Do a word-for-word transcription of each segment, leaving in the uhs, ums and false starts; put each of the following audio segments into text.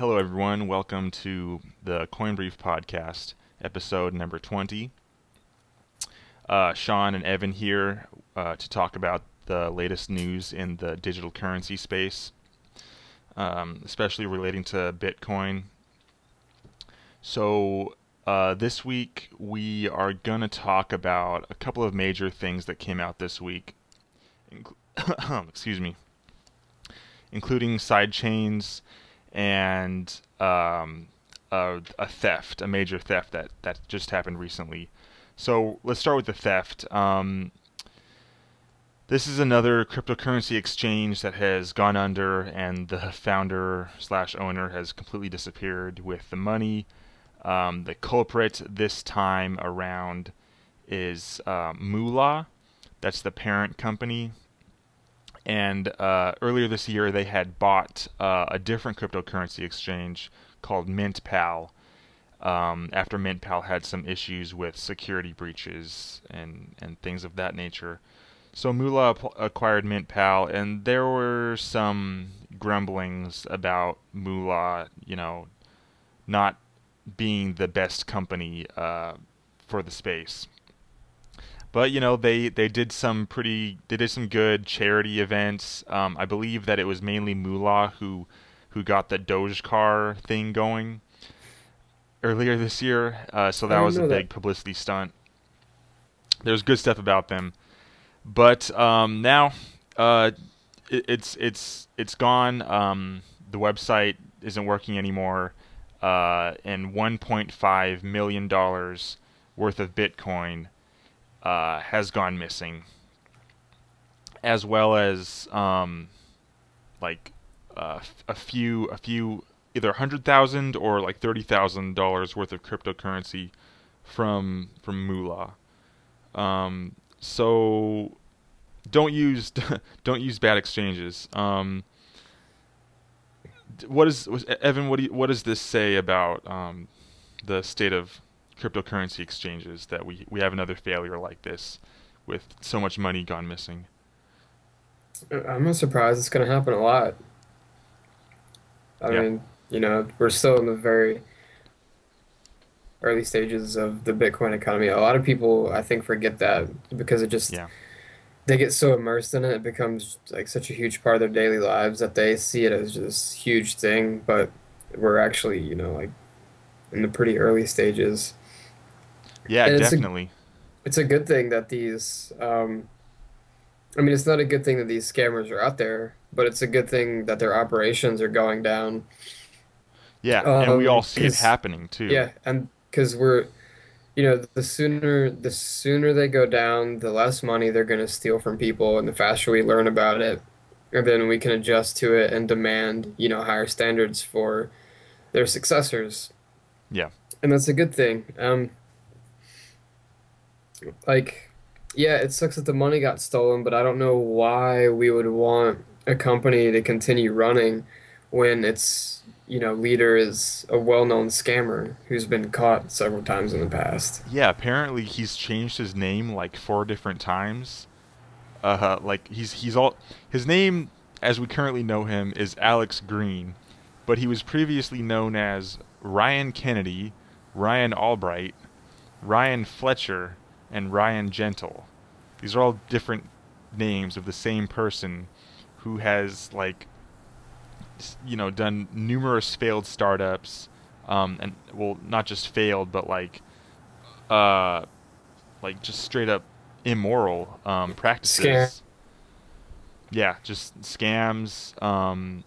Hello, everyone. Welcome to the CoinBrief podcast, episode number twenty. Uh, Sean and Evan here uh, to talk about the latest news in the digital currency space, um, especially relating to Bitcoin. So uh, this week, we are going to talk about a couple of major things that came out this week, excuse me, including sidechains, and um, a, a theft, a major theft that, that just happened recently. So let's start with the theft. Um, this is another cryptocurrency exchange that has gone under, and the founder slash owner has completely disappeared with the money. Um, the culprit this time around is uh, Moolah. That's the parent company. And uh, earlier this year, they had bought uh, a different cryptocurrency exchange called MintPal um, after MintPal had some issues with security breaches and, and things of that nature. So Moolah acquired MintPal, and there were some grumblings about Moolah, you know, not being the best company uh, for the space. But you know, they they did some pretty they did some good charity events. Um, I believe that it was mainly Moolah who who got the Doge car thing going earlier this year. Uh, so that was a big publicity stunt. There's good stuff about them, but um, now uh, it, it's it's it's gone. Um, the website isn't working anymore, uh, and one point five million dollars worth of Bitcoin Uh, has gone missing, as well as um, like uh, a few, a few, either a hundred thousand or like thirty thousand dollars worth of cryptocurrency from from Moolah. Um, so don't use don't use bad exchanges. Um, what is was, Evan? What do you, what does this say about um, the state of cryptocurrency exchanges, that we we have another failure like this with so much money gone missing? I'm surprised it's going to happen a lot. I yeah. mean, you know, we're still in the very early stages of the Bitcoin economy. A lot of people, I think, forget that because it just yeah. they get so immersed in it, it becomes like such a huge part of their daily lives that they see it as this huge thing. But we're actually, you know, like in the pretty early stages. Yeah, and it's definitely. A, it's a good thing that these, um, I mean, it's not a good thing that these scammers are out there, but it's a good thing that their operations are going down. Yeah, um, and we all see it happening too. Yeah, and because we're, you know, the sooner the sooner they go down, the less money they're going to steal from people, and the faster we learn about it, and then we can adjust to it and demand, you know, higher standards for their successors. Yeah, and that's a good thing. Um, Like, yeah, it sucks that the money got stolen, but I don't know why we would want a company to continue running when its, you know, leader is a well-known scammer who's been caught several times in the past. Yeah, apparently he's changed his name like four different times. Uh, like he's he's all his name as we currently know him is Alex Green, but he was previously known as Ryan Kennedy, Ryan Albright, Ryan Fletcher, and Ryan Gentle. These are all different names of the same person who has, like, you know, done numerous failed startups, um, and, well, not just failed, but, like, uh, like, just straight up immoral um, practices. Scam. Yeah, just scams, um...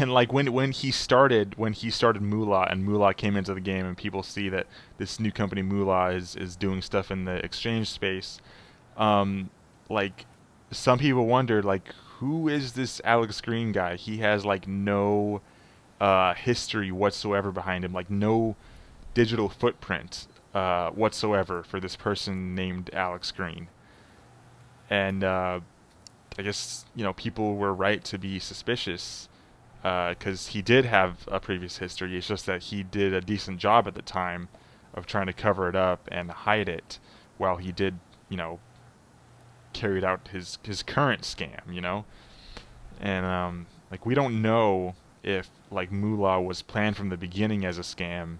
And like when when he started when he started Moolah, and Moolah came into the game, and people see that this new company Moolah is is doing stuff in the exchange space, um, like some people wondered, like, who is this Alex Green guy? He has like no uh, history whatsoever behind him, like no digital footprint uh, whatsoever for this person named Alex Green. And uh, I guess, you know, people were right to be suspicious, because uh, he did have a previous history. It's just that he did a decent job at the time of trying to cover it up and hide it, while he did, you know, carried out his his current scam, you know. And um, like, we don't know if like Moolah was planned from the beginning as a scam,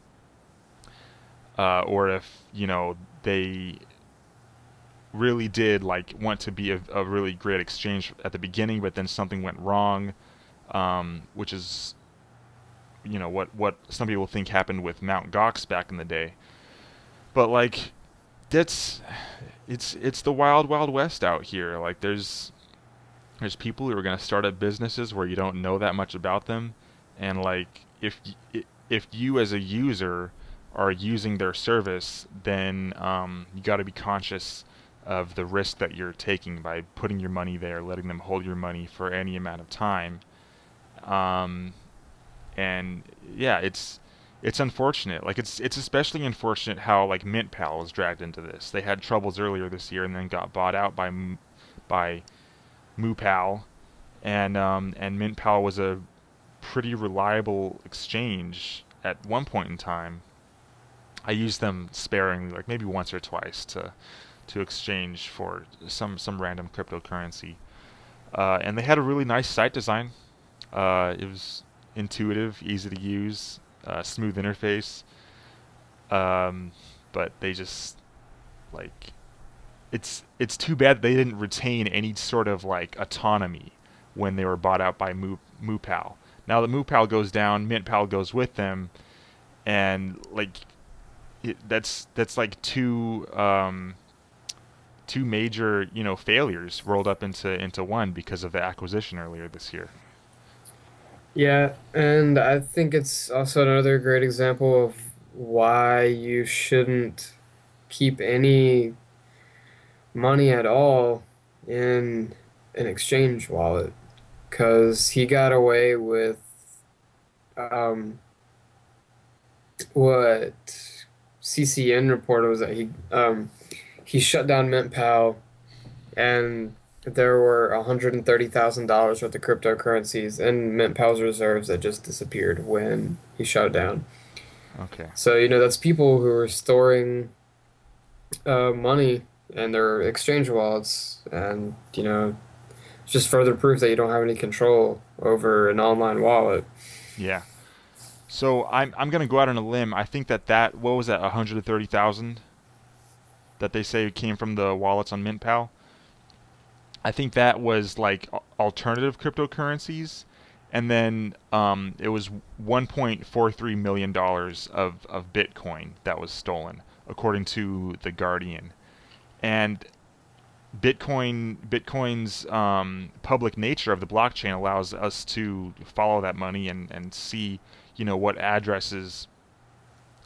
uh, or if, you know, they really did like want to be a, a really great exchange at the beginning, but then something went wrong, um, which is, you know, what, what some people think happened with Mount. Gox back in the day. But like, that's, it's, it's the wild, wild west out here. Like there's, there's people who are going to start up businesses where you don't know that much about them. And like, if, if you as a user are using their service, then um, you got to be conscious of the risk that you're taking by putting your money there, letting them hold your money for any amount of time. Um, and yeah, it's, it's unfortunate. Like it's, it's especially unfortunate how like MintPal was dragged into this. They had troubles earlier this year and then got bought out by, by MooPal, and um, and MintPal was a pretty reliable exchange at one point in time. I used them sparingly, like maybe once or twice to to exchange for some some random cryptocurrency, uh, and they had a really nice site design. Uh, it was intuitive, easy to use, uh, smooth interface. Um, but they just like. It's it's too bad they didn't retain any sort of like autonomy when they were bought out by Moo, MooPal. Now that MooPal goes down, MintPal goes with them, and like it, that's that's like two um, two major you know failures rolled up into into one because of the acquisition earlier this year. Yeah, and I think it's also another great example of why you shouldn't keep any money at all in an exchange wallet, because he got away with um, what C C N reported was that he um, he shut down MintPal, and there were one hundred thirty thousand dollars worth of cryptocurrencies in MintPal's reserves that just disappeared when he shut it down. Okay. So you know that's people who are storing uh, money and their exchange wallets, and you know, it's just further proof that you don't have any control over an online wallet. Yeah. So I'm I'm gonna go out on a limb. I think that that what was that one hundred thirty thousand that they say came from the wallets on MintPal. I think that was like alternative cryptocurrencies, and then um, it was one point four three million dollars of of Bitcoin that was stolen, according to the Guardian. And Bitcoin, Bitcoin's um, public nature of the blockchain allows us to follow that money and, and see, you know, what addresses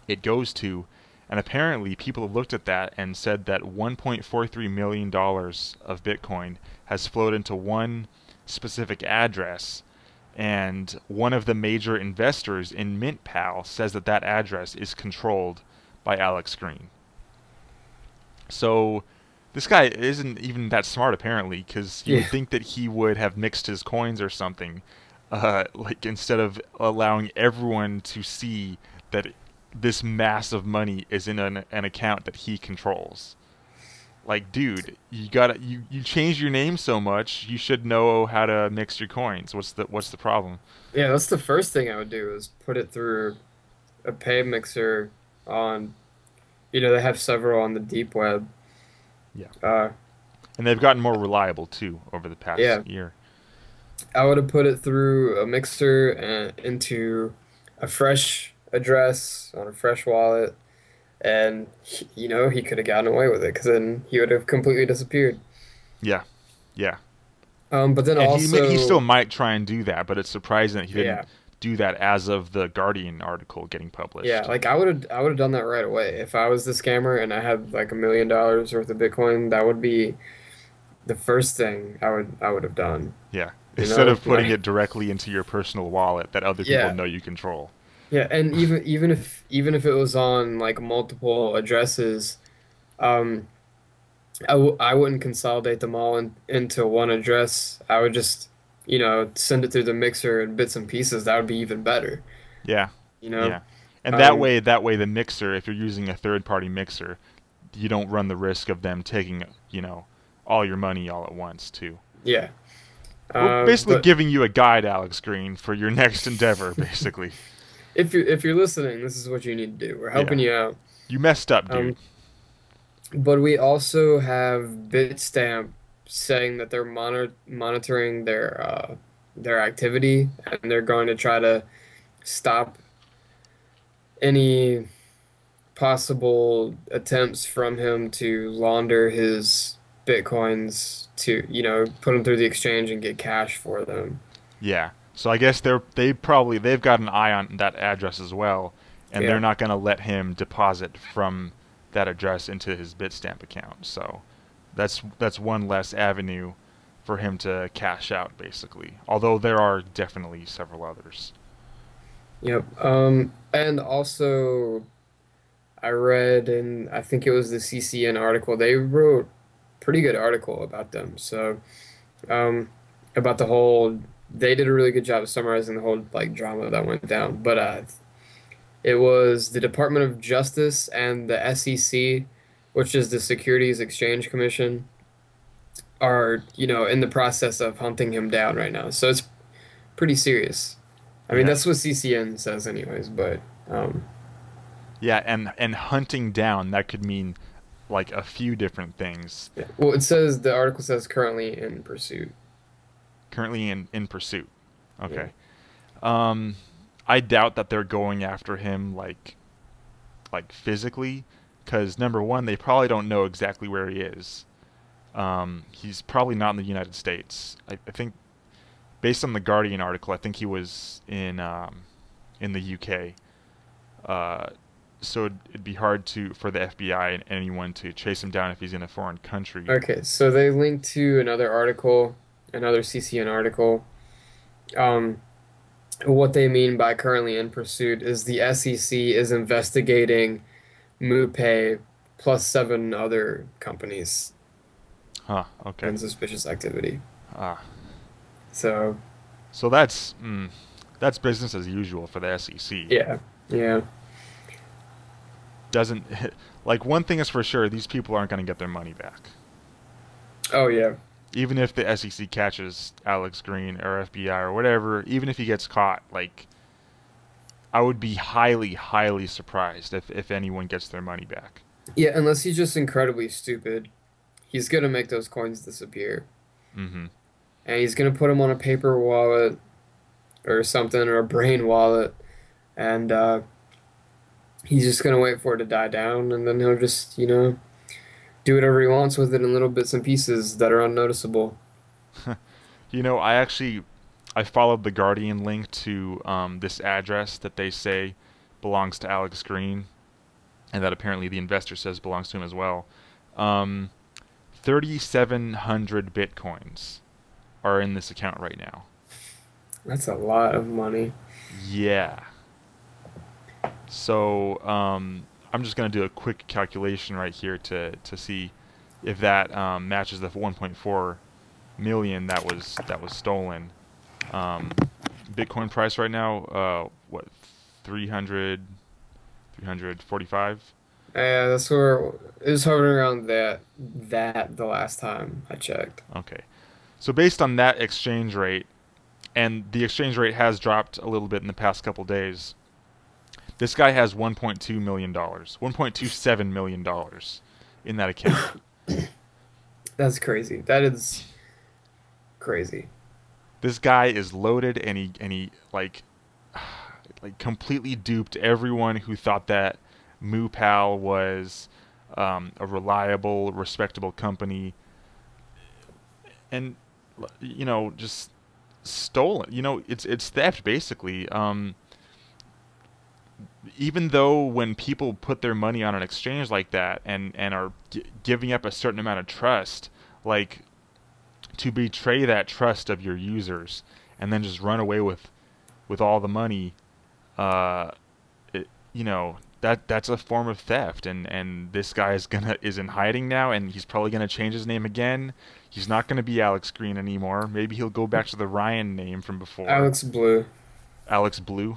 it goes to. And apparently people have looked at that and said that one point four three million dollars of Bitcoin has flowed into one specific address. And one of the major investors in MintPal says that that address is controlled by Alex Green. So this guy isn't even that smart, apparently, because you yeah. would think that he would have mixed his coins or something, uh, like instead of allowing everyone to see that this mass of money is in an, an account that he controls. Like, dude, you gotta you you change your name so much, you should know how to mix your coins. What's the what's the problem? Yeah, that's the first thing I would do is put it through a pay mixer on. You know, they have several on the deep web. Yeah. Uh, and they've gotten more reliable, too, over the past yeah. year. I would have put it through a mixer and into a fresh address on a fresh wallet. And, you know, he could have gotten away with it because then he would have completely disappeared. Yeah. Yeah. Um, but then and also... He, he still might try and do that, but it's surprising that he didn't... Yeah. do that as of the Guardian article getting published. Yeah, like I would have I would have done that right away. If I was the scammer and I had like a million dollars worth of Bitcoin, that would be the first thing I would I would have done. Yeah. You Instead know? of putting like, it directly into your personal wallet that other people yeah. know you control. Yeah, and even even if even if it was on like multiple addresses, um I w I wouldn't consolidate them all in, into one address. I would just you know, send it through the mixer in bits and pieces. That would be even better. Yeah. You know. Yeah. And that um, way, that way, the mixer, if you're using a third-party mixer, you don't run the risk of them taking, you know, all your money all at once, too. Yeah. We're basically um, giving you a guide, Alex Green, for your next endeavor, basically. If you're, if you're listening, this is what you need to do. We're helping yeah. you out. You messed up, dude. Um, but we also have Bitstamp saying that they're monitor monitoring their uh, their activity, and they're going to try to stop any possible attempts from him to launder his Bitcoins to, you know, put them through the exchange and get cash for them. Yeah. So I guess they're they probably they've got an eye on that address as well, and yeah. they're not going to let him deposit from that address into his Bitstamp account. So that's that's one less avenue for him to cash out, basically. Although there are definitely several others. Yep. Um and also I read in I think it was the C C N article, they wrote pretty good article about them. So, um, about the whole, they did a really good job of summarizing the whole like drama that went down. But uh, it was the Department of Justice and the S E C, which is the Securities Exchange Commission, are you know in the process of hunting him down right now. So it's pretty serious. I mean, yeah. that's what C C N says, anyways. But um, yeah, and and hunting down, that could mean like a few different things. Yeah. Well, it says, the article says currently in pursuit. Currently in, in pursuit. Okay. Yeah. Um, I doubt that they're going after him like, like physically, because number one, they probably don't know exactly where he is. Um, he's probably not in the United States. I, I think, based on the Guardian article, I think he was in um, in the U K. Uh, So it'd be hard to for the F B I and anyone to chase him down if he's in a foreign country. Okay, so they linked to another article, another C C N article. Um, what they mean by currently in pursuit is the S E C is investigating MooPay plus seven other companies. Huh, okay. And suspicious activity. Ah. So. So that's, mm, that's business as usual for the S E C. Yeah, yeah. Doesn't like one thing is for sure, these people aren't going to get their money back. Oh yeah. Even if the S E C catches Alex Green or F B I or whatever, even if he gets caught, like I would be highly, highly surprised if if anyone gets their money back. Yeah, unless he's just incredibly stupid, he's going to make those coins disappear. Mm-hmm. And he's going to put them on a paper wallet or something, or a brain wallet, and uh he's just going to wait for it to die down, and then he'll just, you know, do whatever he wants with it in little bits and pieces that are unnoticeable. You know, I actually, I followed the Guardian link to um, this address that they say belongs to Alex Green, and that apparently the investor says belongs to him as well. Um, thirty-seven hundred Bitcoins are in this account right now. That's a lot of money. Yeah. So um, I'm just going to do a quick calculation right here to to see if that um, matches the one point four million that was that was stolen. Um, Bitcoin price right now, uh, what, three hundred, three forty-five? Yeah, that's where it was hovering around that that the last time I checked. Okay, so based on that exchange rate, and the exchange rate has dropped a little bit in the past couple days. This guy has one point two million dollars, one point two seven million dollars in that account. That's crazy. That is crazy. This guy is loaded, and he, and he like, like completely duped everyone who thought that MooPal was um, a reliable, respectable company. And, you know, just stolen. You know, it's, it's theft, basically. Um... Even though when people put their money on an exchange like that and, and are g giving up a certain amount of trust, like to betray that trust of your users and then just run away with, with all the money, uh, it, you know, that that's a form of theft. And, and this guy is gonna is in hiding now, and he's probably gonna change his name again. He's not gonna be Alex Green anymore. Maybe he'll go back to the Ryan name from before. Alex Blue. Alex Blue.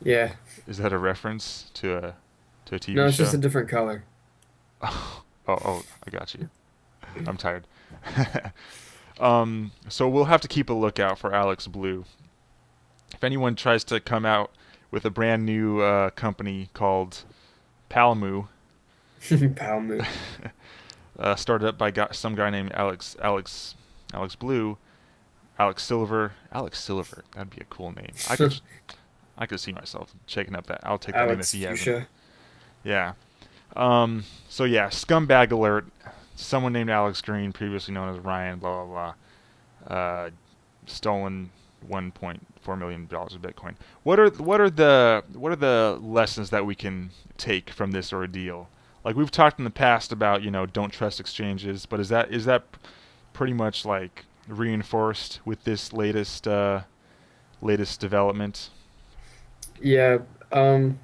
Yeah. Is that a reference to a to a T V show? No, it's show? just a different color. Oh, oh, oh, I got you. I'm tired. Um, so we'll have to keep a lookout for Alex Blue. If anyone tries to come out with a brand new uh, company called Palmu, Palmu, uh, started up by got some guy named Alex Alex Alex Blue, Alex Silver, Alex Silver. That'd be a cool name. I could I could see myself checking up that. I'll take that name if he hasn't. Yeah. Um, so yeah, scumbag alert. Someone named Alex Green, previously known as Ryan, blah blah blah, uh, stolen one point four million dollars of Bitcoin. What are what are the what are the lessons that we can take from this ordeal? Like we've talked in the past about, you know, don't trust exchanges, but is that is that pretty much like reinforced with this latest uh, latest development? Yeah, um,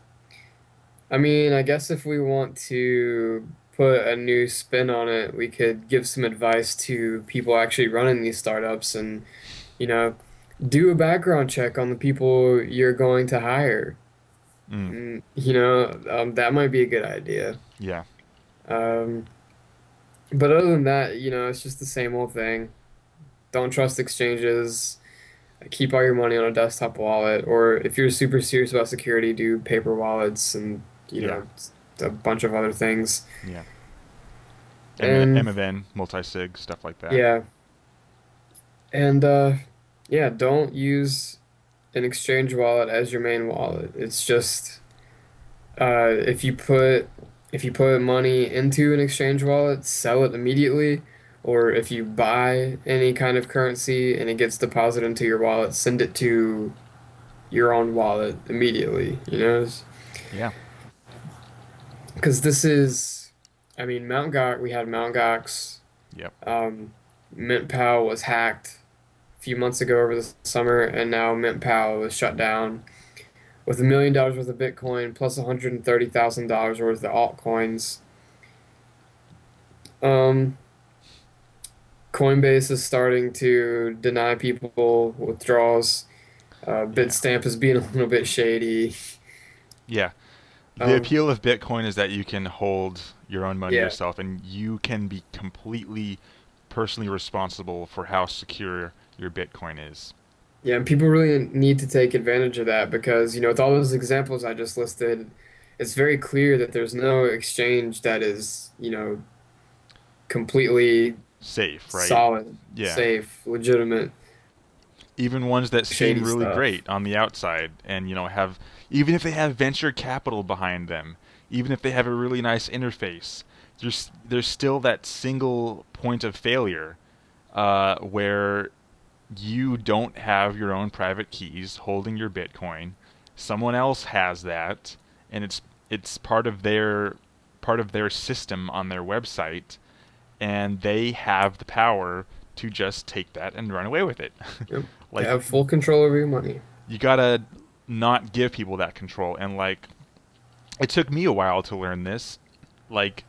I mean, I guess if we want to put a new spin on it, we could give some advice to people actually running these startups, and you know, do a background check on the people you're going to hire. Mm. And, you know, um, that might be a good idea. Yeah. Um, but other than that, you know, it's just the same old thing. Don't trust exchanges. Keep all your money on a desktop wallet, or if you're super serious about security, do paper wallets and you yeah. know. a bunch of other things. Yeah. And M of N, multi-sig, stuff like that. Yeah. And, uh, yeah, don't use an exchange wallet as your main wallet. It's just, uh, if you put, if you put money into an exchange wallet, sell it immediately. Or if you buy any kind of currency and it gets deposited into your wallet, send it to your own wallet immediately, you know? Yeah. Because this is, I mean, Mount. Gox, we had Mount. Gox. Yep. Um, MintPal was hacked a few months ago over the summer, and now MintPal was shut down with a million dollars worth of Bitcoin plus one hundred and thirty thousand dollars worth of altcoins. Um, Coinbase is starting to deny people withdrawals. Uh, Bitstamp is being a little bit shady. Yeah. The um, appeal of Bitcoin is that you can hold your own money yeah. yourself, and you can be completely personally responsible for how secure your Bitcoin is. Yeah, and people really need to take advantage of that because, you know, with all those examples I just listed, it's very clear that there's no exchange that is, you know, completely safe, right? Solid, yeah. safe, legitimate. Even ones that seem really stuff. great on the outside and, you know, have, even if they have venture capital behind them, even if they have a really nice interface, there's, there's still that single point of failure uh, where you don't have your own private keys holding your Bitcoin. Someone else has that, and it's, it's part of their, part of their system on their website, and they have the power to just take that and run away with it. Yep. Like, have full control over your money. You gotta not give people that control. And like, it took me a while to learn this. Like,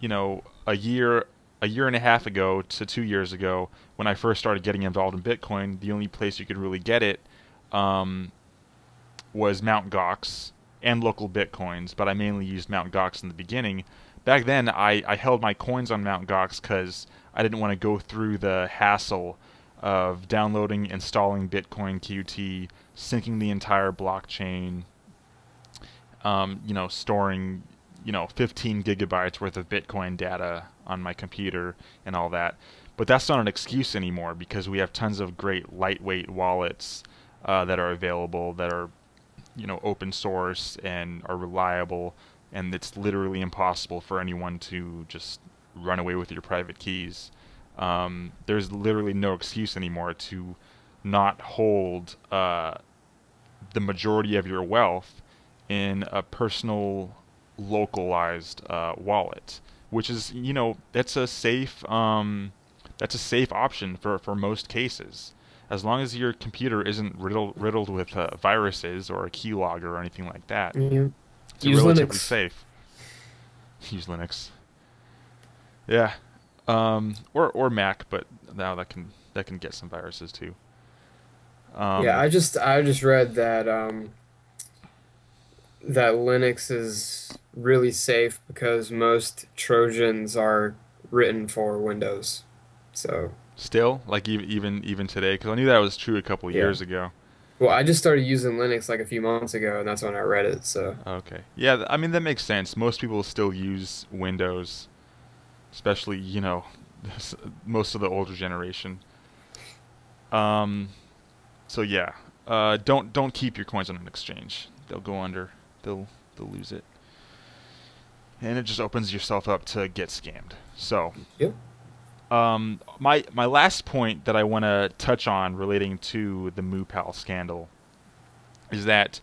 you know, a year, a year and a half ago to two years ago, when I first started getting involved in Bitcoin, the only place you could really get it um, was Mount. Gox and local Bitcoins. But I mainly used Mount. Gox in the beginning. Back then, I, I held my coins on Mount. Gox because I didn't want to go through the hassle of downloading, installing Bitcoin Q T, syncing the entire blockchain, um, you know, storing, you know, fifteen gigabytes worth of Bitcoin data on my computer and all that. But that's not an excuse anymore because we have tons of great lightweight wallets uh, that are available that are, you know, open source and are reliable, and it's literally impossible for anyone to just run away with your private keys. Um, there's literally no excuse anymore to not hold uh, the majority of your wealth in a personal, localized uh, wallet, which is, you know, that's a safe um, that's a safe option for for most cases, as long as your computer isn't riddled riddled with uh, viruses or a keylogger or anything like that. Mm-hmm. It's Use relatively Linux. safe. Use Linux. Yeah, um, or or Mac, but now that can that can get some viruses too. Um, yeah, I just I just read that um, that Linux is really safe because most Trojans are written for Windows, so still, like even even today? Because I knew that was true a couple yeah. years ago. Well, I just started using Linux like a few months ago, and that's when I read it. So okay, yeah, I mean that makes sense. Most people still use Windows, especially you know, most of the older generation. Um, so yeah, uh, don't don't keep your coins on an exchange. They'll go under. They'll they'll lose it, and it just opens yourself up to get scammed. So yep. Um, my my last point that I want to touch on relating to the MooPal scandal is that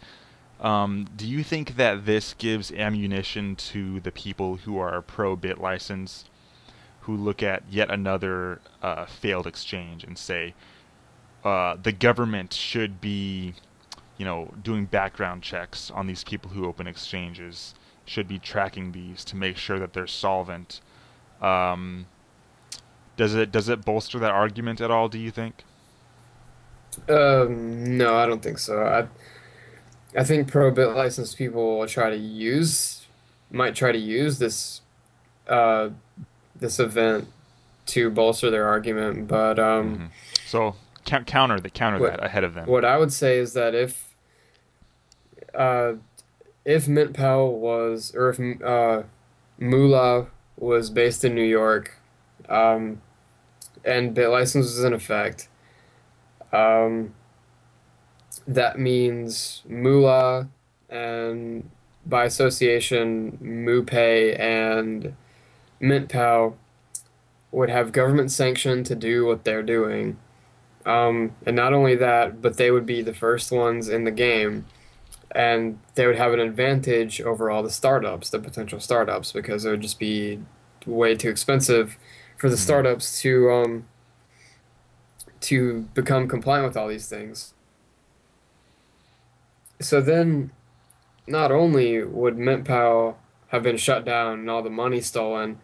um, do you think that this gives ammunition to the people who are pro BitLicense, who look at yet another uh, failed exchange and say uh, the government should be, you know, doing background checks on these people who open exchanges, should be tracking these to make sure that they're solvent? Um, Does it does it bolster that argument at all, do you think? Um, no, I don't think so. I I think pro bit license people will try to use might try to use this uh, this event to bolster their argument, but um, mm-hmm. so counter the counter what, that ahead of them. What I would say is that if uh, if MintPal was or if uh, Moolah was based in New York, um, and BitLicense is in effect, um, that means Moolah and, by association, MooPay and MintPal would have government sanction to do what they're doing. Um, and not only that, but they would be the first ones in the game, and they would have an advantage over all the startups, the potential startups, because it would just be way too expensive for the startups to um, to become compliant with all these things. So then, not only would MintPal have been shut down and all the money stolen,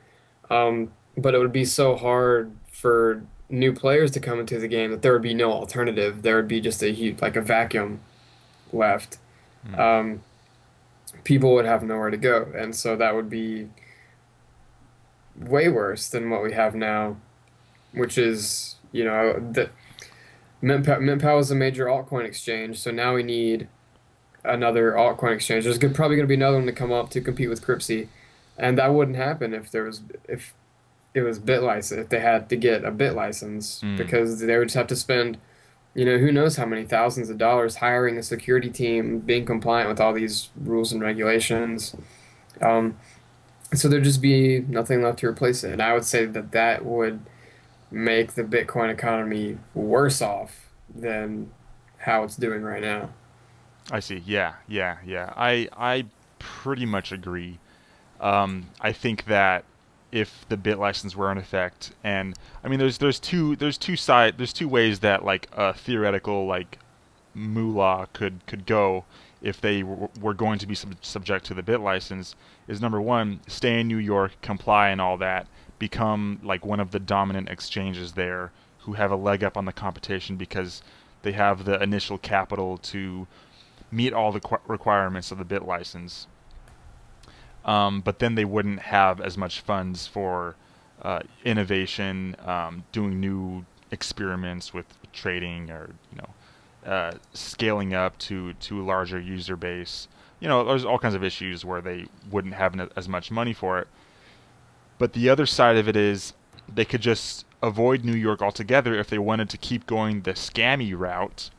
um, but it would be so hard for new players to come into the game that there would be no alternative. There would be just a huge, like a vacuum left. Mm. Um, people would have nowhere to go, and so that would be way worse than what we have now, which is, you know, that MintPal, MintPal is a major altcoin exchange, so now we need another altcoin exchange. There's good, probably going to be another one to come up to compete with Cryptsy, and that wouldn't happen if there was if it was BitLicense, if they had to get a BitLicense, mm. because they would just have to spend, you know, who knows how many thousands of dollars hiring a security team, being compliant with all these rules and regulations. Um, So there'd just be nothing left to replace it. And I would say that that would make the Bitcoin economy worse off than how it's doing right now. I see. Yeah, yeah, yeah. I I pretty much agree. Um, I think that if the BitLicense were in effect, and I mean, there's there's two there's two side there's two ways that like a theoretical like Moolah could could go if they were going to be sub subject to the BitLicense, is number one, stay in New York, comply and all that, become like one of the dominant exchanges there who have a leg up on the competition because they have the initial capital to meet all the qu requirements of the BitLicense. Um, but then they wouldn't have as much funds for uh, innovation, um, doing new experiments with trading or, you know, Uh, scaling up to to a larger user base. You know, there's all kinds of issues where they wouldn't have as much money for it. But the other side of it is they could just avoid New York altogether if they wanted to keep going the scammy route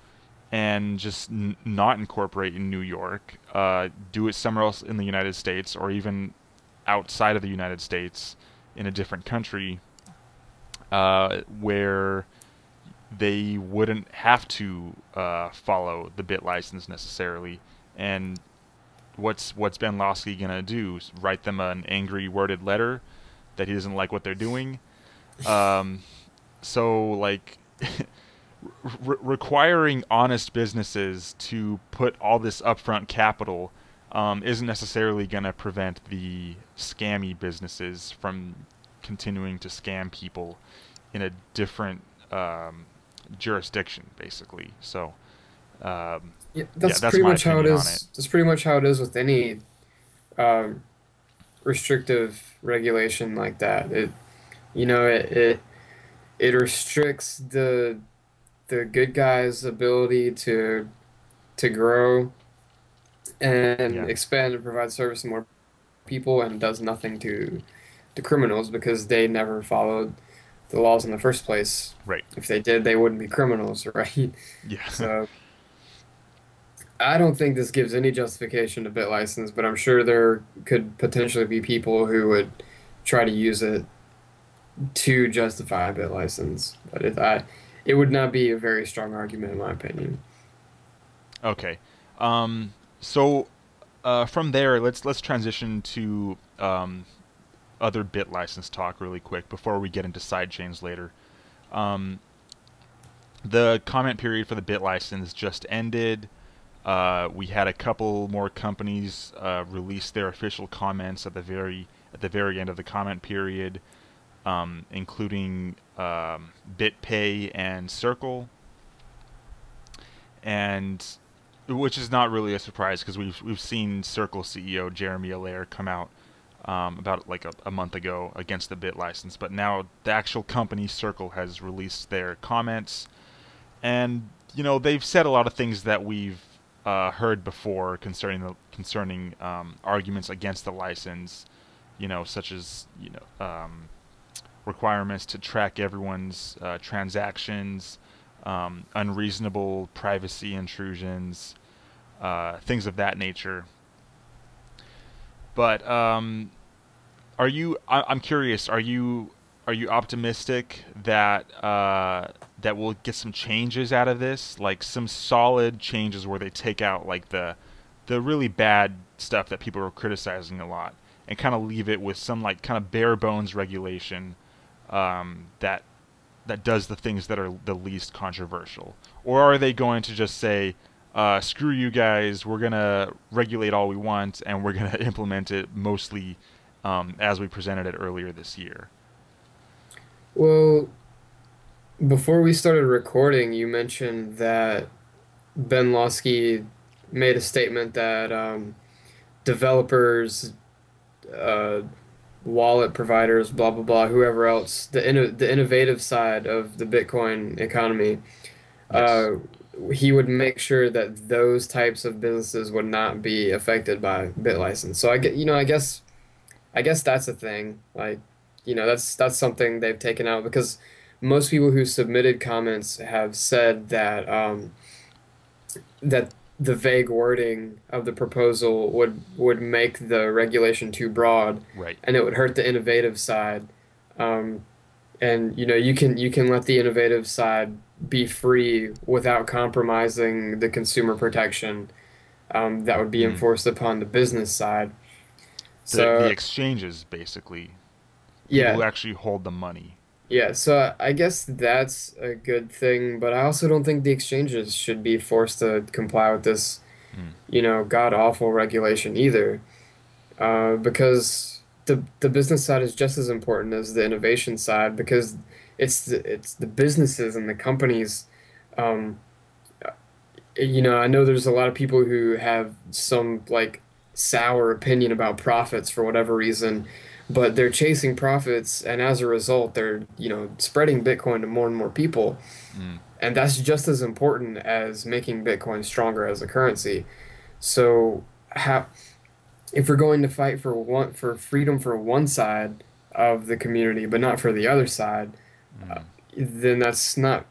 and just n not incorporate in New York, uh, do it somewhere else in the United States or even outside of the United States in a different country uh, where they wouldn't have to uh, follow the BitLicense necessarily. And what's what's Ben Lawsky gonna do? Write them an angry worded letter that he doesn't like what they're doing? Um, so like re requiring honest businesses to put all this upfront capital um, isn't necessarily gonna prevent the scammy businesses from continuing to scam people in a different um, jurisdiction, basically. So um, yeah, that's, yeah, that's pretty much how it is. It. That's pretty much how it is with any um, restrictive regulation like that. It, you know, it, it it restricts the the good guys' ability to to grow and yeah. expand and provide service to more people, and does nothing to to criminals because they never followed the laws in the first place. Right. If they did, they wouldn't be criminals, right? Yeah. So I don't think this gives any justification to BitLicense, but I'm sure there could potentially be people who would try to use it to justify a BitLicense. But it, I, it would not be a very strong argument, in my opinion. Okay. Um, so uh, from there, let's let's transition to um, other BitLicense talk really quick before we get into sidechains later. Um, the comment period for the BitLicense just ended. Uh, we had a couple more companies uh, release their official comments at the very at the very end of the comment period, um, including um, BitPay and Circle, and which is not really a surprise because we've we've seen Circle C E O Jeremy Allaire come out um, about like a, a month ago against the BitLicense, but now the actual company Circle has released their comments, and you know they've said a lot of things that we've Uh, heard before concerning the, concerning um, arguments against the license, you know, such as you know um, requirements to track everyone's uh, transactions, um, unreasonable privacy intrusions, uh, things of that nature. But um, are you? I, I'm curious. Are you? Are you optimistic that uh, that we'll get some changes out of this, like some solid changes where they take out like the the really bad stuff that people are criticizing a lot, and kind of leave it with some like kind of bare bones regulation um, that that does the things that are the least controversial? Or are they going to just say, uh, "Screw you guys, we're gonna regulate all we want, and we're gonna implement it mostly um, as we presented it earlier this year"? Well, before we started recording, you mentioned that Ben Lawsky made a statement that um, developers, uh, wallet providers, blah, blah, blah, whoever else, the, inno the innovative side of the Bitcoin economy, uh, yes. he would make sure that those types of businesses would not be affected by BitLicense. So, I get, you know, I guess, I guess that's a thing, like. You know, that's that's something they've taken out because most people who submitted comments have said that um, that the vague wording of the proposal would would make the regulation too broad, right? And it would hurt the innovative side. Um, and you know, you can you can let the innovative side be free without compromising the consumer protection um, that would be mm. enforced upon the business side. The, so the exchanges, basically. Yeah. Who actually hold the money. Yeah, so I guess that's a good thing, but I also don't think the exchanges should be forced to comply with this, mm. you know, god-awful regulation either, uh, because the the business side is just as important as the innovation side, because it's the, it's the businesses and the companies. Um, you know, I know there's a lot of people who have some, like, sour opinion about profits for whatever reason, but they're chasing profits, and as a result, they're you know spreading Bitcoin to more and more people, mm. and that's just as important as making Bitcoin stronger as a currency. So, how, if we're going to fight for one for freedom for one side of the community, but not for the other side, mm. uh, then that's not.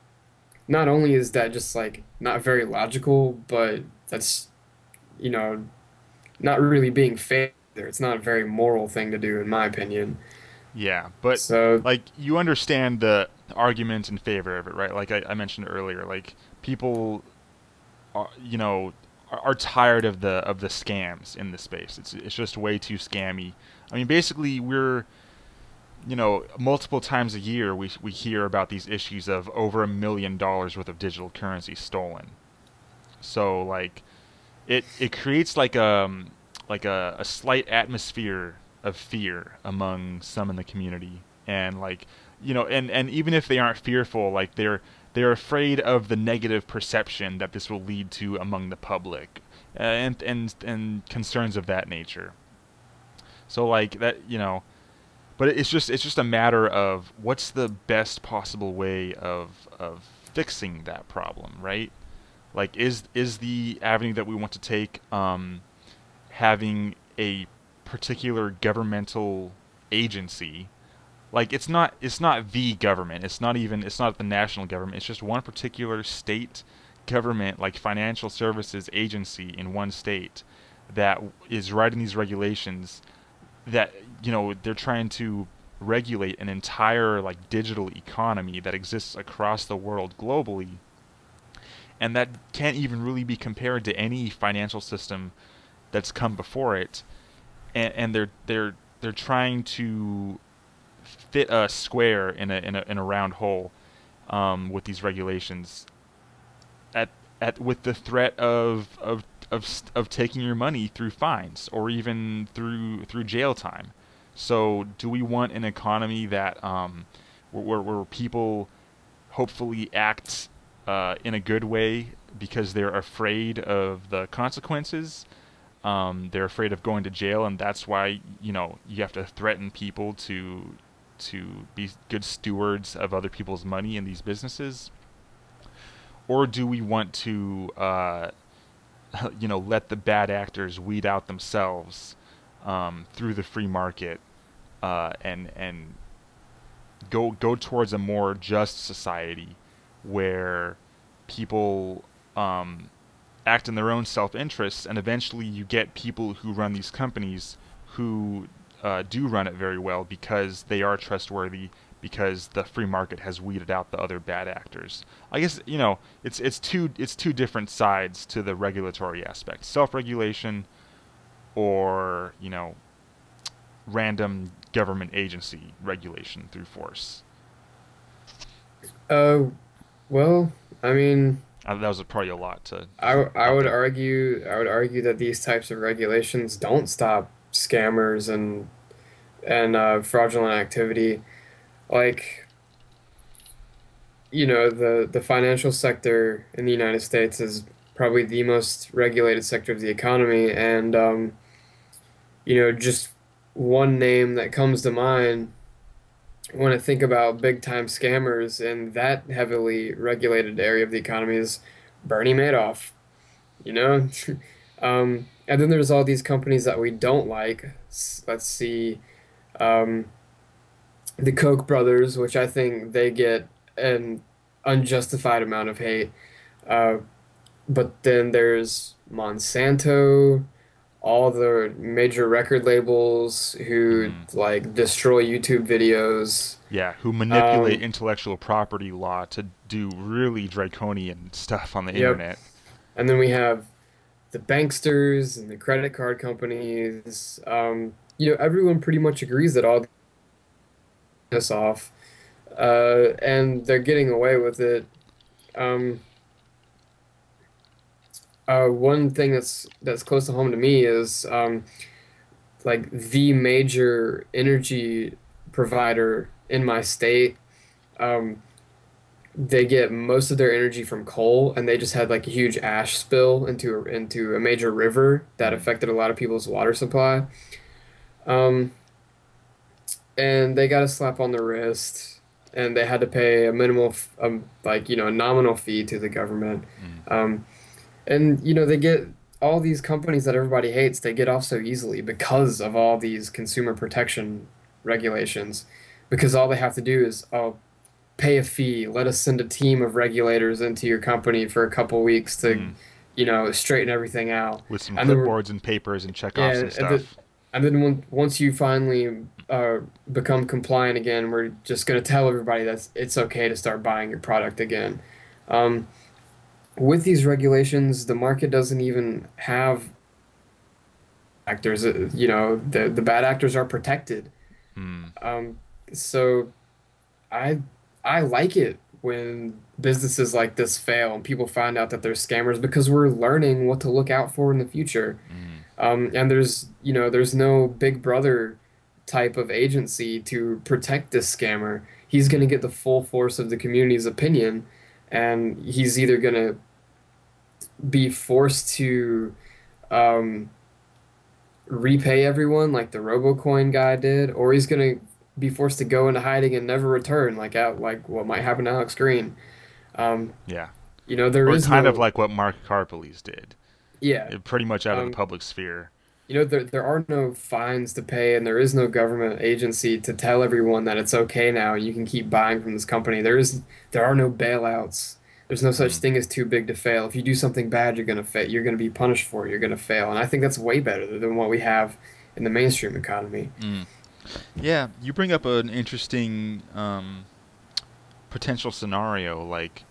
Not only is that just like not very logical, but that's, you know, not really being fair. It's not a very moral thing to do, in my opinion. Yeah, but so, like, you understand the argument in favor of it, right? Like I, I mentioned earlier, like people are, you know, are, are tired of the of the scams in the space. It's it's just way too scammy. I mean, basically, we're, you know, multiple times a year we we hear about these issues of over a million dollars worth of digital currency stolen. So like, it it creates like um. like a, a slight atmosphere of fear among some in the community. And like, you know, and, and even if they aren't fearful, like they're, they're afraid of the negative perception that this will lead to among the public uh, and, and, and concerns of that nature. So like that, you know, But it's just it's just a matter of what's the best possible way of of fixing that problem, right? Like, is is the avenue that we want to take um, having a particular governmental agency? Like, it's not it's not the government. It's not even it's not the national government. It's just one particular state government, like financial services agency in one state, that is writing these regulations that, you know, they're trying to regulate an entire, like, digital economy that exists across the world globally, and that can't even really be compared to any financial system that's come before it, and, and they're they're they're trying to fit a square in a in a, in a round hole um, with these regulations, at at with the threat of of of of taking your money through fines or even through through jail time. So do we want an economy that um, where where people hopefully act uh, in a good way because they're afraid of the consequences? Um, they're afraid of going to jail, and that's why, you know, you have to threaten people to to be good stewards of other people's money in these businesses. Or do we want to uh, you know, let the bad actors weed out themselves um, through the free market, uh, and and go go towards a more just society where people um, act in their own self-interests, and eventually you get people who run these companies who uh, do run it very well because they are trustworthy, because the free market has weeded out the other bad actors. I guess, you know, it's it's two it's two different sides to the regulatory aspect: self-regulation, or, you know, random government agency regulation through force. Uh, well, I mean, I, that was probably a lot to. I I would argue I would argue that these types of regulations don't stop scammers and and uh, fraudulent activity. Like, you know, the, the financial sector in the United States is probably the most regulated sector of the economy. And, um, you know, just one name that comes to mind when I think about big-time scammers in that heavily regulated area of the economy is Bernie Madoff, you know? um, and then there's all these companies that we don't like. Let's see... Um, The Koch brothers, which I think they get an unjustified amount of hate. Uh, but then there's Monsanto, all the major record labels who, mm. like, destroy YouTube videos. Yeah, who manipulate um, intellectual property law to do really draconian stuff on the yep. internet. And then we have the banksters and the credit card companies. Um, you know, everyone pretty much agrees that all us off, uh, and they're getting away with it. Um, uh, one thing that's that's close to home to me is um, like the major energy provider in my state. Um, they get most of their energy from coal, and they just had like a huge ash spill into a, into a major river that affected a lot of people's water supply. Um, And they got a slap on the wrist, and they had to pay a minimal, um, like, you know, a nominal fee to the government. Mm. Um, and, you know, they get all these companies that everybody hates, they get off so easily because of all these consumer protection regulations, because all they have to do is, oh, pay a fee. Let us send a team of regulators into your company for a couple weeks to, mm. you know, straighten everything out. With some and clipboards and papers and checkoffs yeah, and stuff. And the, And then when, once you finally uh, become compliant again, we're just going to tell everybody that it's okay to start buying your product again. Um, with these regulations, the market doesn't even have actors. You know, the, the bad actors are protected. Mm. Um, so I, I like it when businesses like this fail and people find out that they're scammers, because we're learning what to look out for in the future. Mm. Um, and there's, you know, there's no big brother type of agency to protect this scammer. He's going to get the full force of the community's opinion, and he's either going to be forced to um, repay everyone like the RoboCoin guy did, or he's going to be forced to go into hiding and never return, like out, like what might happen to Alex Green. Um, yeah. You know, there or is kind no, of like what Mark Karpeles did. Yeah. It, pretty much out um, of the public sphere. You know, there there are no fines to pay, and there is no government agency to tell everyone that it's okay now. You can keep buying from this company. There is there are no bailouts. There's no such thing as too big to fail. If you do something bad, you're gonna fa- You're gonna be punished for it. You're gonna fail, and I think that's way better than what we have in the mainstream economy. Mm. Yeah, you bring up an interesting um, potential scenario, like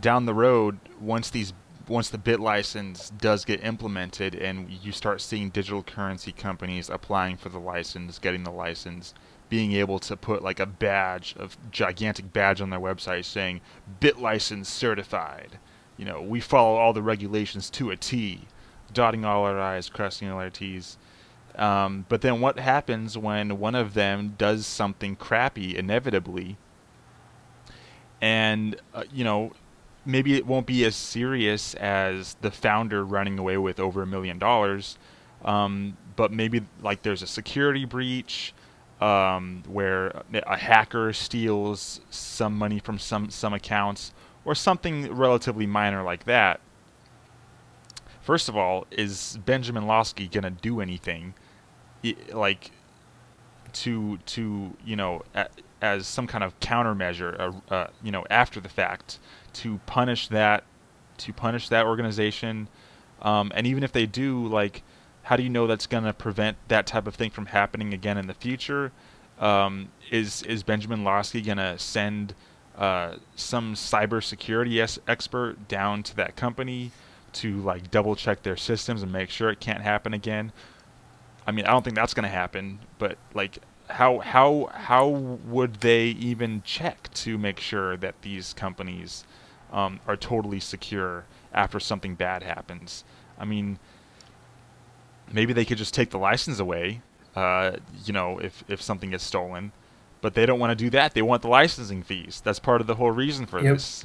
down the road once these. Once the BitLicense does get implemented and you start seeing digital currency companies applying for the license, getting the license, being able to put like a badge, a gigantic badge on their website saying BitLicense certified. You know, we follow all the regulations to a T, dotting all our I's, crossing all our T's. Um, but then what happens when one of them does something crappy inevitably and, uh, you know, maybe it won't be as serious as the founder running away with over a million dollars, um, but maybe like there's a security breach um, where a hacker steals some money from some, some accounts or something relatively minor like that. First of all, is Benjamin Lawsky gonna do anything, like to to you know as some kind of countermeasure, uh, uh, you know after the fact? To punish that, to punish that organization, um, and even if they do, like, how do you know that's going to prevent that type of thing from happening again in the future? Um, is is Benjamin Lawsky going to send uh, some cybersecurity es- expert down to that company to like double check their systems and make sure it can't happen again? I mean, I don't think that's going to happen, but like. How how how would they even check to make sure that these companies um, are totally secure after something bad happens? I mean, maybe they could just take the license away, uh, you know, if if something gets stolen. But they don't want to do that. They want the licensing fees. That's part of the whole reason for yep. this.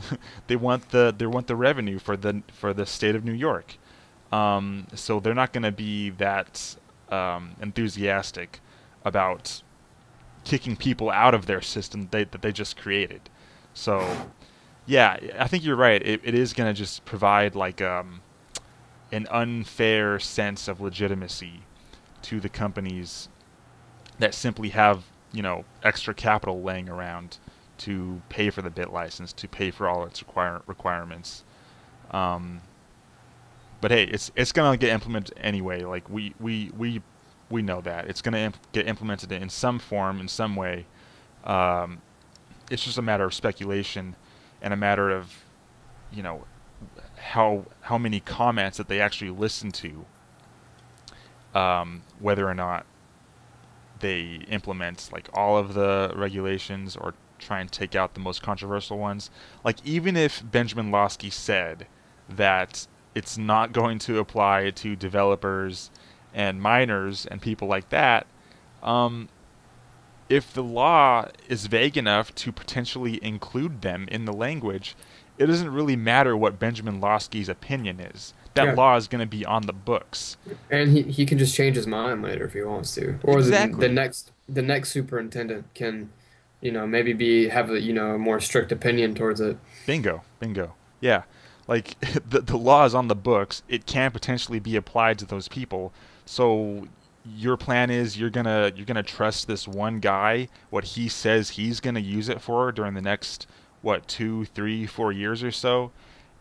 They want the they want the revenue for the for the state of New York. Um, so they're not going to be that um, enthusiastic about kicking people out of their system they, that they just created. So, yeah, I think you're right. It, it is going to just provide like um, an unfair sense of legitimacy to the companies that simply have, you know, extra capital laying around to pay for the BitLicense, to pay for all its require requirements. Um, but hey, it's it's going to get implemented anyway. Like we we we. We know that it's going to imp- get implemented in some form, in some way. Um, it's just a matter of speculation and a matter of, you know, how how many comments that they actually listen to, um, whether or not they implement like all of the regulations or try and take out the most controversial ones. Like even if Benjamin Lawsky said that it's not going to apply to developers and minors and people like that, um, if the law is vague enough to potentially include them in the language, it doesn't really matter what Benjamin Lawsky's opinion is. That yeah. law is going to be on the books. And he, he can just change his mind later if he wants to. Or exactly. the, the next the next superintendent can, you know, maybe be have a you know more strict opinion towards it. Bingo, bingo. Yeah. Like the the law is on the books. It can potentially be applied to those people. So your plan is you're gonna you're gonna trust this one guy, what he says he's gonna use it for during the next what two, three, four years or so,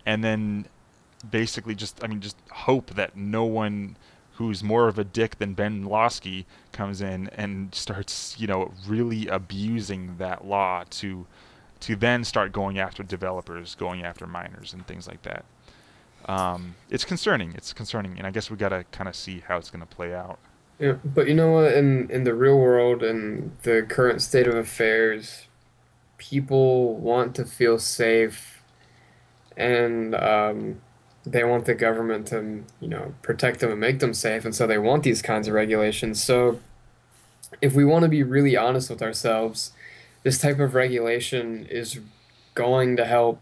and then basically just I mean just hope that no one who's more of a dick than Ben Lawsky comes in and starts you know really abusing that law to to then start going after developers, going after minors and things like that. Um, it's concerning. It's concerning, and I guess we gotta kind of see how it's gonna play out. Yeah, but you know what? In in the real world and the current state of affairs, people want to feel safe, and um, they want the government to you know protect them and make them safe, and so they want these kinds of regulations. So, if we want to be really honest with ourselves, this type of regulation is going to help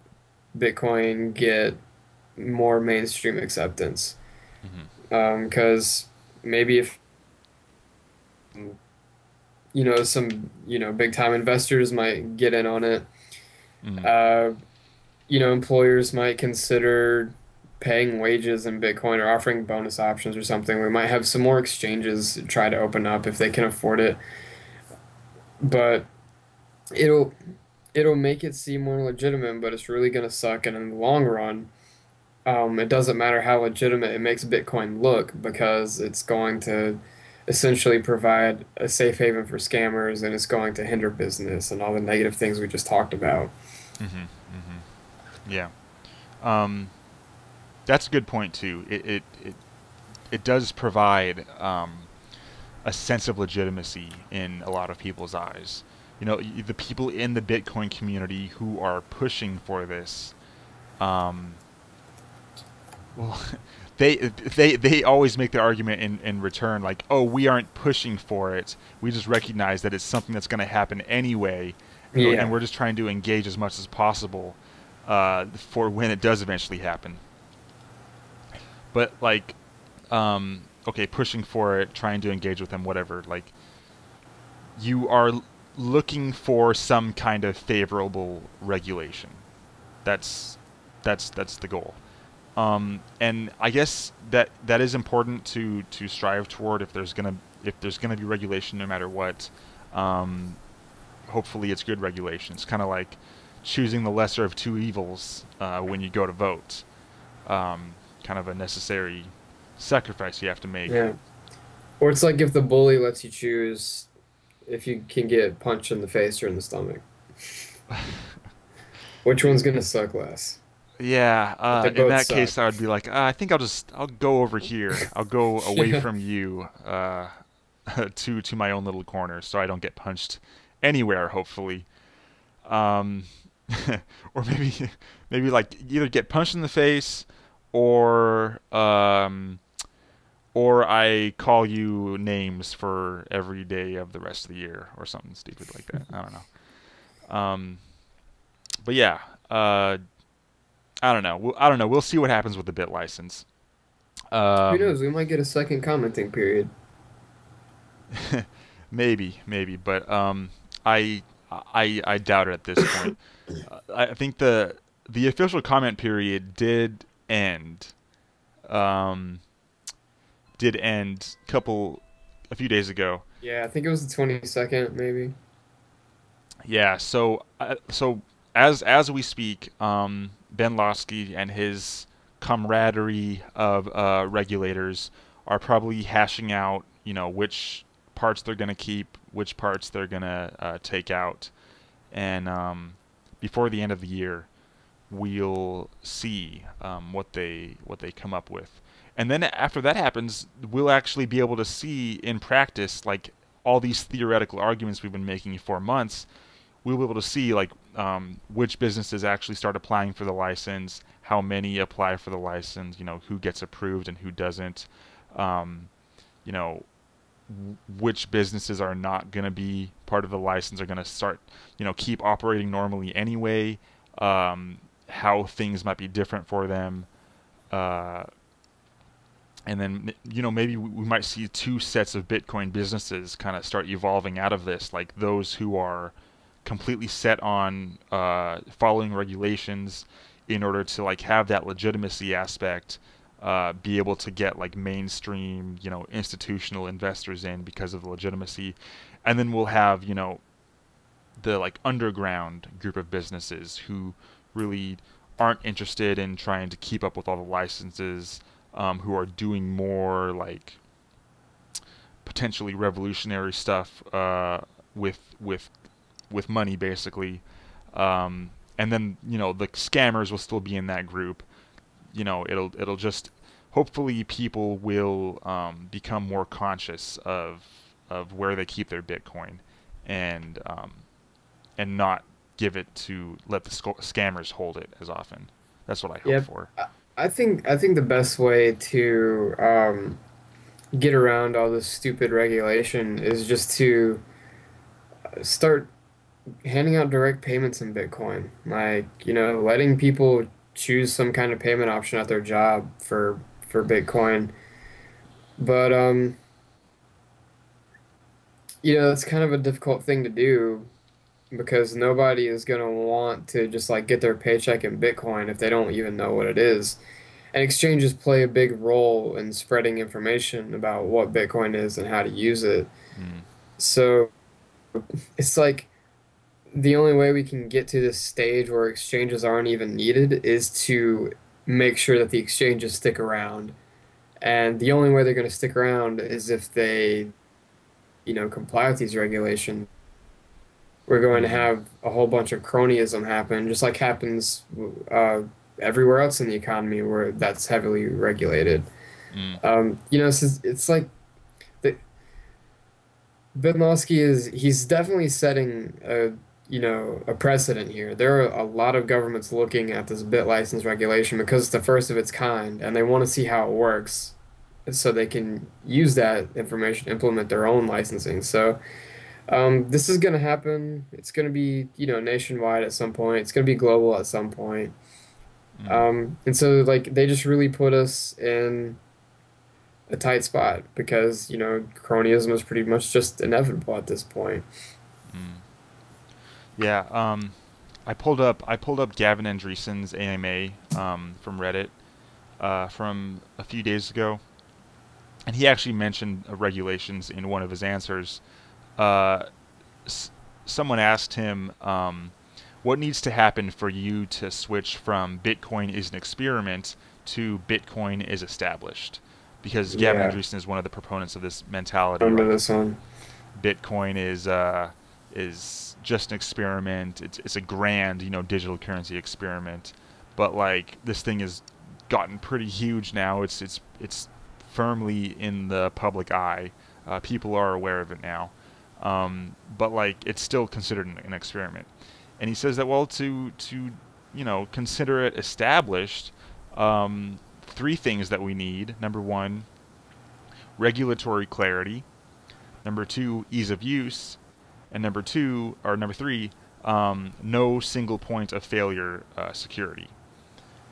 Bitcoin get more mainstream acceptance, because mm-hmm. um, maybe if you know, some, you know, big time investors might get in on it. Mm. Uh, you know, employers might consider paying wages in Bitcoin or offering bonus options or something. We might have some more exchanges try to open up if they can afford it. But it'll it'll make it seem more legitimate, but it's really going to suck. And in the long run, um, it doesn't matter how legitimate it makes Bitcoin look, because it's going to essentially provide a safe haven for scammers, and it's going to hinder business and all the negative things we just talked about. Mm-hmm, mm-hmm. Yeah. Um, that's a good point, too. It it, it, it does provide um, a sense of legitimacy in a lot of people's eyes. You know, the people in the Bitcoin community who are pushing for this, um, well, they they they always make the argument in in return, like, oh, we aren't pushing for it. We just recognize that it's something that's going to happen anyway, yeah. and we're just trying to engage as much as possible uh, for when it does eventually happen. But like, um, okay, pushing for it, trying to engage with them, whatever. Like, you are looking for some kind of favorable regulation. That's that's that's the goal. Um, and I guess that that is important to to strive toward. If there's gonna if there's gonna be regulation, no matter what, um, hopefully it's good regulation. It's kind of like choosing the lesser of two evils uh, when you go to vote. Um, kind of a necessary sacrifice you have to make. Yeah. Or it's like if the bully lets you choose if you can get punched in the face or in the stomach. Which one's gonna suck less? Yeah, uh, in that suck. case, I would be like, uh, I think I'll just, I'll go over here. I'll go away yeah. from you uh, to to my own little corner, so I don't get punched anywhere, hopefully. Um, or maybe, maybe like either get punched in the face, or um, or I call you names for every day of the rest of the year, or something stupid like that. I don't know. Um, but yeah. Uh, I don't know. I don't know. We'll see what happens with the bit license. Um, Who knows? We might get a second commenting period. maybe, maybe, but um, I, I, I doubt it at this point. uh, I think the the official comment period did end, um, did end a couple, a few days ago. Yeah, I think it was the twenty-second, maybe. Yeah. So, uh, so as as we speak, um. Ben Lawsky and his camaraderie of uh, regulators are probably hashing out, you know, which parts they're going to keep, which parts they're going to uh, take out. And um, before the end of the year, we'll see um, what they what they come up with. And then after that happens, we'll actually be able to see in practice, like, all these theoretical arguments we've been making for months. We'll be able to see, like, um, which businesses actually start applying for the license, how many apply for the license, you know, who gets approved and who doesn't, um, you know, which businesses are not going to be part of the license, are going to start, you know, keep operating normally anyway, um, how things might be different for them. Uh, and then, you know, maybe we might see two sets of Bitcoin businesses kind of start evolving out of this, like those who are completely set on uh, following regulations in order to, like, have that legitimacy aspect, uh, be able to get, like, mainstream, you know, institutional investors in because of the legitimacy. And then we'll have, you know, the, like, underground group of businesses who really aren't interested in trying to keep up with all the licenses, um, who are doing more, like, potentially revolutionary stuff uh, with with with money, basically. Um, and then, you know, the scammers will still be in that group. You know, it'll it'll just, hopefully people will um, become more conscious of of where they keep their Bitcoin, and um, and not give it to, let the sc scammers hold it as often. That's what I hope yeah, for. I think I think the best way to um, get around all this stupid regulation is just to start handing out direct payments in Bitcoin, like, you know, letting people choose some kind of payment option at their job for for Bitcoin. But um you know, it's kind of a difficult thing to do because nobody is going to want to just like get their paycheck in Bitcoin if they don't even know what it is. And exchanges play a big role in spreading information about what Bitcoin is and how to use it. Mm. So it's like the only way we can get to this stage where exchanges aren't even needed is to make sure that the exchanges stick around. And the only way they're going to stick around is if they, you know, comply with these regulations. We're going to have a whole bunch of cronyism happen, just like happens uh, everywhere else in the economy where that's heavily regulated. Mm. Um, you know, it's, it's like the, Ben Lawsky is, he's definitely setting a, you know, a precedent here. There are a lot of governments looking at this BitLicense regulation because it's the first of its kind, and they want to see how it works so they can use that information to implement their own licensing. So um, this is going to happen. It's going to be, you know, nationwide at some point. It's going to be global at some point. Mm. Um, and so, like, they just really put us in a tight spot because, you know, cronyism is pretty much just inevitable at this point. Mm. Yeah, um, I pulled up I pulled up Gavin Andresen's A M A um, from Reddit uh, from a few days ago, and he actually mentioned uh, regulations in one of his answers. Uh, s someone asked him, um, "What needs to happen for you to switch from Bitcoin is an experiment to Bitcoin is established?" Because yeah. Gavin Andresen is one of the proponents of this mentality. I remember this one. Bitcoin is uh, is just an experiment. It's it's a grand, you know, digital currency experiment, but like this thing has gotten pretty huge now. It's it's it's firmly in the public eye. Uh, people are aware of it now, um, but like it's still considered an, an experiment. And he says that, well, to to you know consider it established, um, three things that we need. Number one, regulatory clarity. Number two, ease of use. And number two, or number three, um, no single point of failure uh, security.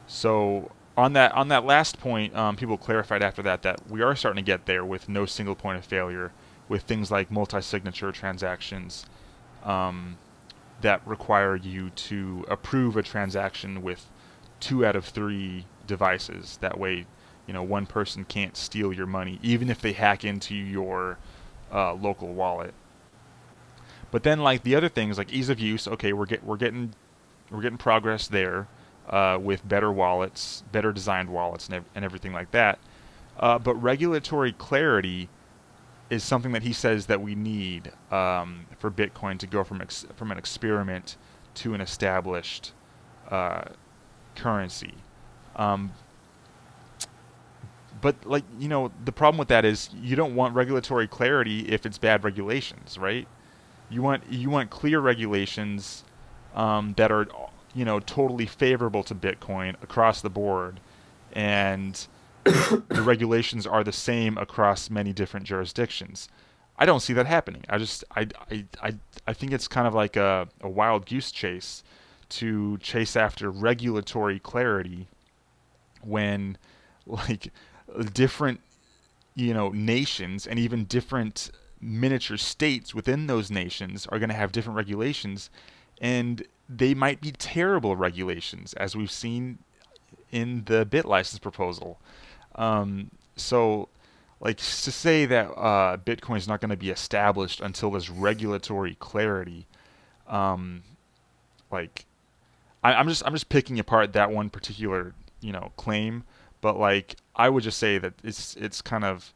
So on that on that last point, um, people clarified after that that we are starting to get there with no single point of failure with things like multi-signature transactions um, that require you to approve a transaction with two out of three devices. That way, you know, one person can't steal your money, even if they hack into your uh, local wallet. But then, like the other things, like ease of use. Okay, we're get we're getting we're getting progress there uh, with better wallets, better designed wallets, and, ev and everything like that. Uh, but regulatory clarity is something that he says that we need um, for Bitcoin to go from ex from an experiment to an established uh, currency. Um, but like you know, the problem with that is you don't want regulatory clarity if it's bad regulations, right? You want you want clear regulations um, that are you know totally favorable to Bitcoin across the board, and the regulations are the same across many different jurisdictions. I don't see that happening. I just I I I, I think it's kind of like a, a wild goose chase to chase after regulatory clarity when like different you know nations and even different miniature states within those nations are going to have different regulations, and they might be terrible regulations, as we've seen in the BitLicense proposal. Um, so, like to say that uh, Bitcoin is not going to be established until there's regulatory clarity, um, like I, I'm just I'm just picking apart that one particular you know claim, but like I would just say that it's it's kind of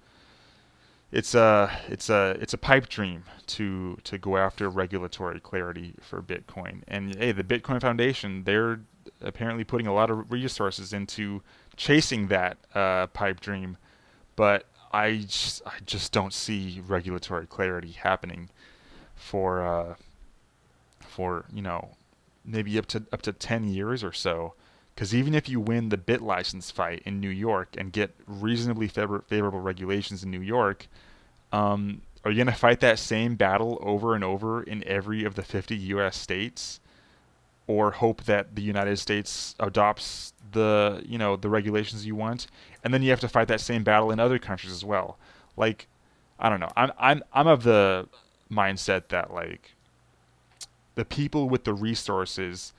It's a it's a it's a pipe dream to to go after regulatory clarity for Bitcoin. And hey, the Bitcoin Foundation, they're apparently putting a lot of resources into chasing that uh, pipe dream, but I just I just don't see regulatory clarity happening for uh, for you know maybe up to up to ten years or so. Because even if you win the BitLicense fight in New York and get reasonably favor favorable regulations in New York, um, are you going to fight that same battle over and over in every of the fifty U S states, or hope that the United States adopts the you know the regulations you want, and then you have to fight that same battle in other countries as well? Like, I don't know. I'm I'm I'm of the mindset that like the people with the resources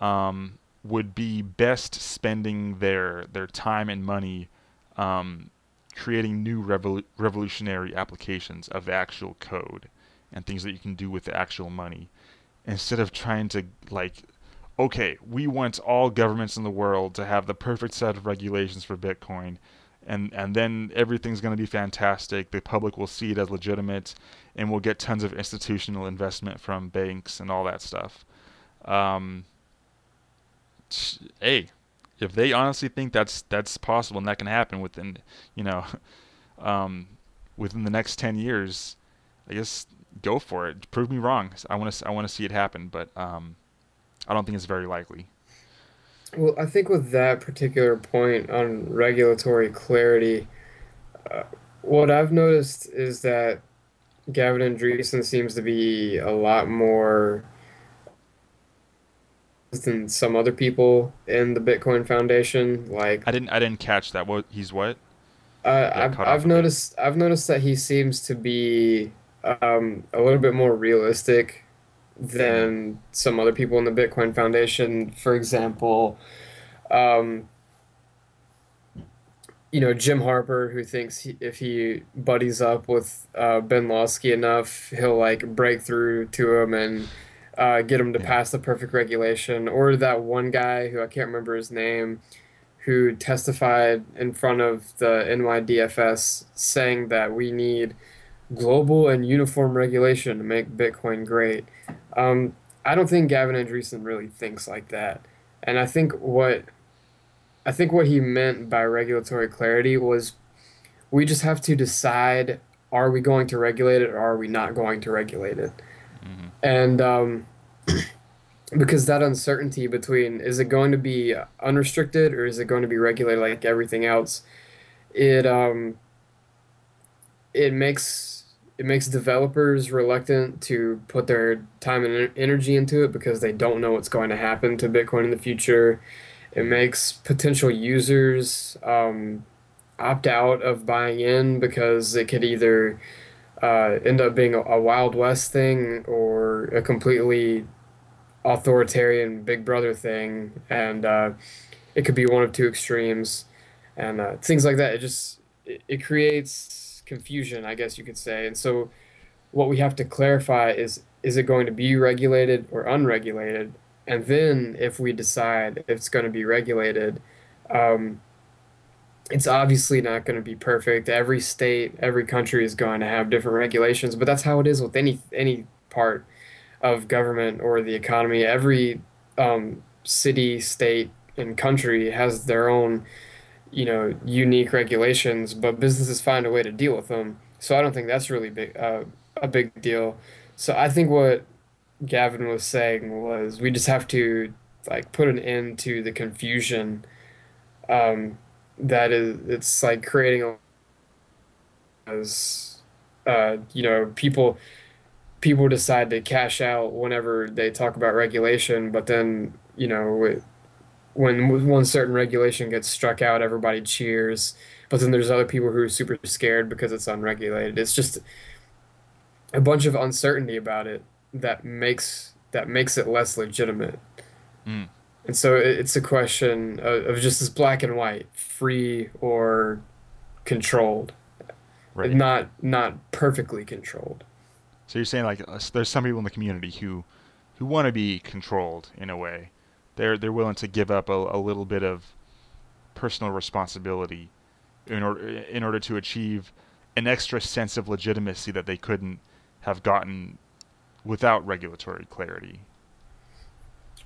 um, would be best spending their their time and money um, creating new revol revolutionary applications of actual code and things that you can do with the actual money, instead of trying to like, okay, we want all governments in the world to have the perfect set of regulations for Bitcoin, and and then everything's going to be fantastic. The public will see it as legitimate, and we'll get tons of institutional investment from banks and all that stuff. Um, hey, if they honestly think that's that's possible and that can happen within, you know, um, within the next ten years, I guess go for it. Prove me wrong. I want to I want to see it happen, but um, I don't think it's very likely. Well, I think with that particular point on regulatory clarity, uh, what I've noticed is that Gavin Andresen seems to be a lot more than some other people in the Bitcoin Foundation. Like I didn't, I didn't catch that. What he's what? Uh, I've I've noticed, I've noticed that he seems to be um, a little bit more realistic than some other people in the Bitcoin Foundation. For example, um, you know, Jim Harper, who thinks he, if he buddies up with uh, Ben Lawsky enough, he'll like break through to him and uh, get him to pass the perfect regulation. Or that one guy who I can't remember his name, who testified in front of the N Y D F S saying that we need global and uniform regulation to make Bitcoin great. Um, I don't think Gavin Andresen really thinks like that, and I think what I think what he meant by regulatory clarity was we just have to decide: are we going to regulate it, or are we not going to regulate it? Mm-hmm. And um, because that uncertainty between is it going to be unrestricted or is it going to be regulated like everything else, it um, it makes. It makes developers reluctant to put their time and energy into it because they don't know what's going to happen to Bitcoin in the future. It makes potential users um, opt out of buying in because it could either uh, end up being a, a Wild West thing or a completely authoritarian Big Brother thing. And uh, it could be one of two extremes. And uh, things like that, it just it, it creates confusion, I guess you could say. And so what we have to clarify is, is it going to be regulated or unregulated? And then if we decide it's going to be regulated, um, it's obviously not going to be perfect. Every state, every country is going to have different regulations, but that's how it is with any any part of government or the economy. Every um, city, state, and country has their own you know, unique regulations, but businesses find a way to deal with them. So I don't think that's really big, uh, a big deal. So I think what Gavin was saying was we just have to like put an end to the confusion um, that is, it's like creating a, as, uh, you know, people, people decide to cash out whenever they talk about regulation, but then, you know, with, when one certain regulation gets struck out, everybody cheers, but then there's other people who are super scared because it's unregulated. It's just a bunch of uncertainty about it that makes that makes it less legitimate. Mm. And so it's a question of, of just this black and white, free or controlled, right. not not perfectly controlled. So you're saying like there's some people in the community who who want to be controlled in a way. They're they're willing to give up a, a little bit of personal responsibility in order in order to achieve an extra sense of legitimacy that they couldn't have gotten without regulatory clarity.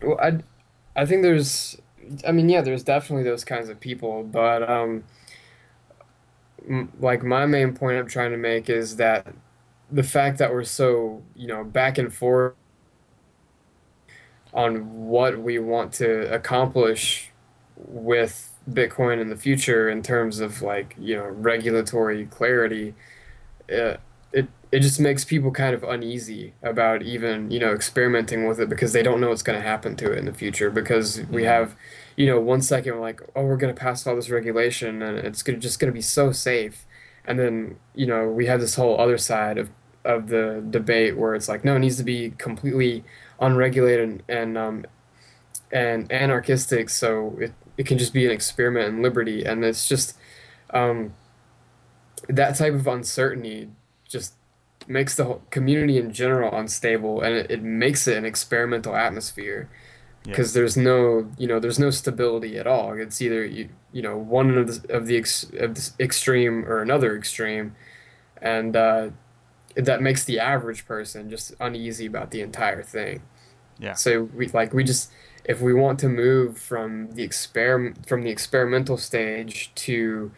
Well, I I think there's I mean yeah there's definitely those kinds of people, but um m like my main point I'm trying to make is that the fact that we're so you know back and forth on what we want to accomplish with Bitcoin in the future in terms of like you know regulatory clarity, uh, it it just makes people kind of uneasy about even you know experimenting with it because they don't know what's going to happen to it in the future. Because we have you know one second we're like, oh, we're going to pass all this regulation and it's gonna, just going to be so safe, and then you know we have this whole other side of of the debate where it's like, no, it needs to be completely unregulated and and, um, and anarchistic, so it it can just be an experiment in liberty. And it's just um, that type of uncertainty just makes the whole community in general unstable, and it, it makes it an experimental atmosphere because yeah. there's no you know there's no stability at all. It's either you you know one of the of the, ex, of the extreme or another extreme, and uh, that makes the average person just uneasy about the entire thing. Yeah. So we like we just if we want to move from the experiment from the experimental stage to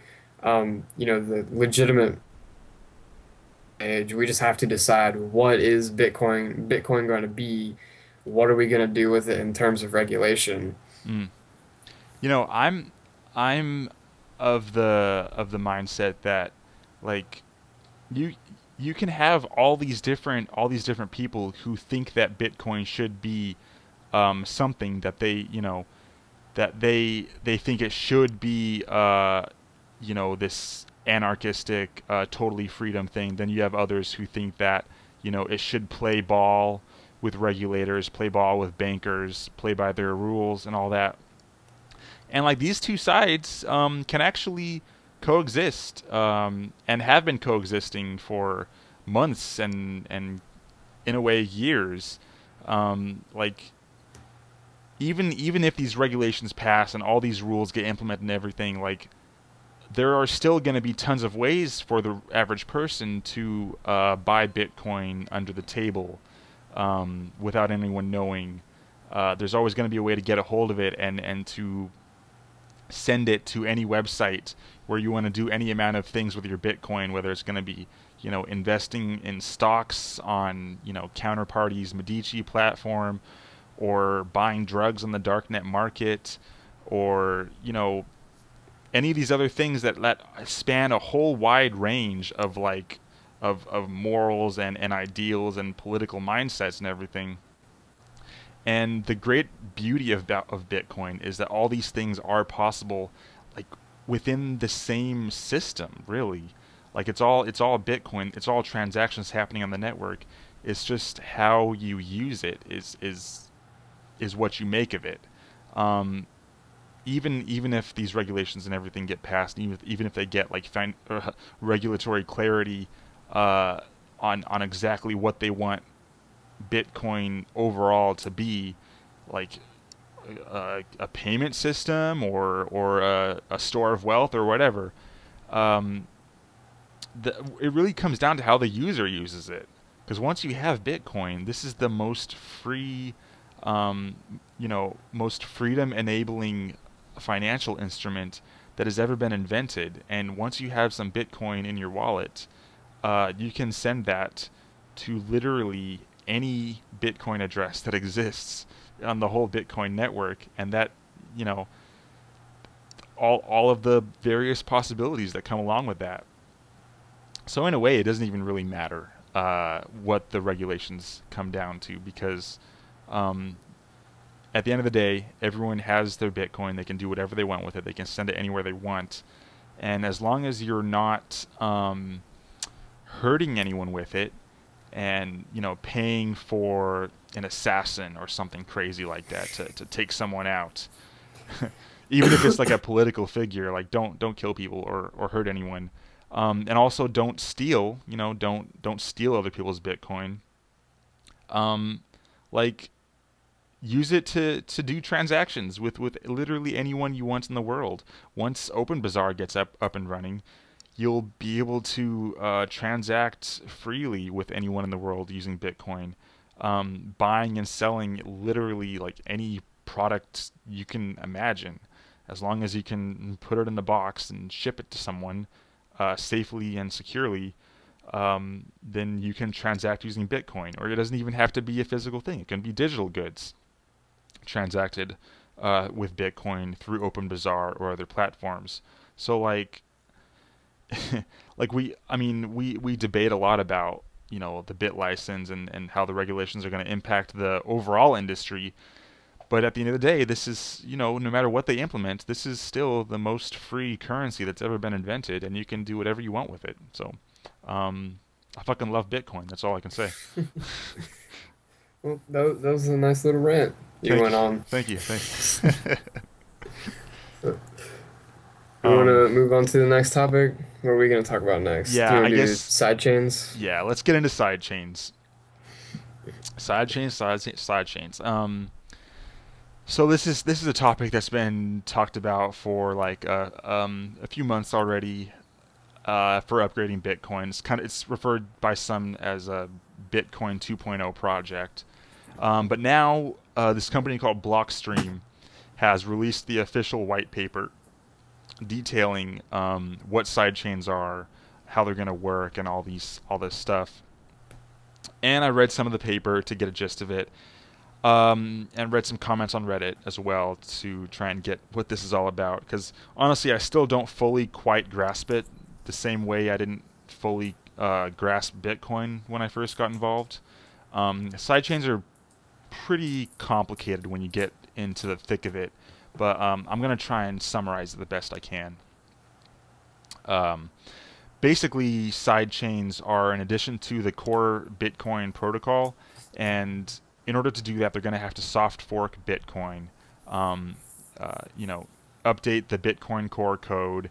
um, you know the legitimate age, we just have to decide what is Bitcoin Bitcoin going to be, what are we going to do with it in terms of regulation. Mm. You know, I'm I'm of the of the mindset that like you you can have all these different all these different people who think that Bitcoin should be um, something that they you know that they they think it should be uh, you know this anarchistic, uh, totally freedom thing. Then you have others who think that, you know, it should play ball with regulators, play ball with bankers, play by their rules and all that. And like these two sides um, can actually coexist um, and have been coexisting for months and, and in a way years. Um, like even, even if these regulations pass and all these rules get implemented and everything, like there are still going to be tons of ways for the average person to uh, buy Bitcoin under the table um, without anyone knowing. Uh, there's always going to be a way to get a hold of it and, and to send it to any website where you want to do any amount of things with your Bitcoin, whether it's going to be, you know, investing in stocks on, you know, Counterparty's Medici platform, or buying drugs on the darknet market, or, you know, any of these other things that let span a whole wide range of like of of morals and, and ideals and political mindsets and everything. And the great beauty of of Bitcoin is that all these things are possible like within the same system, really. Like it's all it's all Bitcoin, it's all transactions happening on the network. It's just how you use it is is is what you make of it. Um Even even if these regulations and everything get passed, even if, even if they get like fin uh, regulatory clarity uh, on on exactly what they want Bitcoin overall to be, like uh, a payment system or or a, a store of wealth or whatever, um, the, it really comes down to how the user uses it. Because once you have Bitcoin, this is the most free, um, you know, most freedom-enabling financial instrument that has ever been invented. And once you have some Bitcoin in your wallet, uh, you can send that to literally any Bitcoin address that exists on the whole Bitcoin network, and that, you know, all all of the various possibilities that come along with that. So in a way, it doesn't even really matter uh, what the regulations come down to, because um, at the end of the day, everyone has their Bitcoin. They can do whatever they want with it. They can send it anywhere they want. And as long as you're not um, hurting anyone with it and, you know, paying for an assassin or something crazy like that to, to take someone out, even if it's like a political figure, like don't don't kill people or, or hurt anyone. Um, and also don't steal, you know, don't don't steal other people's Bitcoin. Um, like... Use it to, to do transactions with, with literally anyone you want in the world. Once OpenBazaar gets up, up and running, you'll be able to uh, transact freely with anyone in the world using Bitcoin. Um, buying and selling literally like any product you can imagine. As long as you can put it in the box and ship it to someone uh, safely and securely, um, then you can transact using Bitcoin. Or it doesn't even have to be a physical thing. It can be digital goods transacted uh, with Bitcoin through OpenBazaar or other platforms. So like, like we, I mean, we, we debate a lot about, you know, the BitLicense and, and how the regulations are going to impact the overall industry. But at the end of the day, this is, you know, no matter what they implement, this is still the most free currency that's ever been invented, and you can do whatever you want with it. So um, I fucking love Bitcoin. That's all I can say. Well, that, that was a nice little rant you thank went you. on. Thank you. Thank you. You want to um, move on to the next topic? What are we going to talk about next? Yeah, do you want to I guess side chains. Yeah, let's get into side chains. Side chains, side side chains. Um, so this is this is a topic that's been talked about for like uh, um a few months already. Uh, for upgrading Bitcoin, it's kind of it's referred by some as a Bitcoin two point oh project. Um, but now uh, this company called Blockstream has released the official white paper detailing um, what sidechains are, how they're going to work, and all these all this stuff. And I read some of the paper to get a gist of it, um, and read some comments on Reddit as well to try and get what this is all about. Because honestly, I still don't fully quite grasp it the same way I didn't fully uh, grasp Bitcoin when I first got involved. Um, sidechains are pretty complicated when you get into the thick of it. But um, I'm going to try and summarize it the best I can. Um, basically, sidechains are in addition to the core Bitcoin protocol. And in order to do that, they're going to have to soft fork Bitcoin, um, uh, you know, update the Bitcoin core code,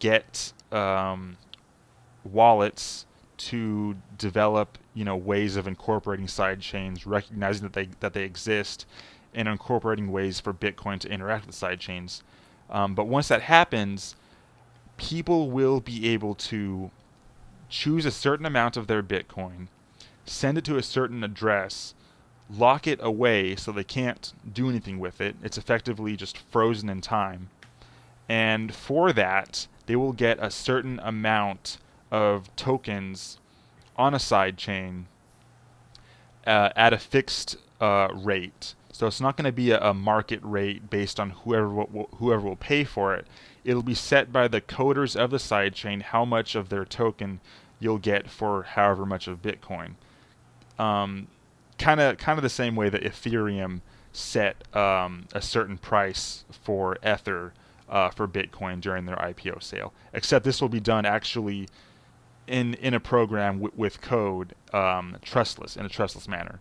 get um, wallets to develop, you know, ways of incorporating sidechains, recognizing that they, that they exist, and incorporating ways for Bitcoin to interact with sidechains. Um, but once that happens, people will be able to choose a certain amount of their Bitcoin, send it to a certain address, lock it away so they can't do anything with it. It's effectively just frozen in time. And for that, they will get a certain amount of tokens on a sidechain uh, at a fixed uh, rate. So it's not going to be a market rate based on whoever will, whoever will pay for it. It'll be set by the coders of the sidechain how much of their token you'll get for however much of Bitcoin. Um, kind of kind of the same way that Ethereum set um, a certain price for Ether uh, for Bitcoin during their I P O sale. Except this will be done actually in in a program w with code, um, trustless in a trustless manner.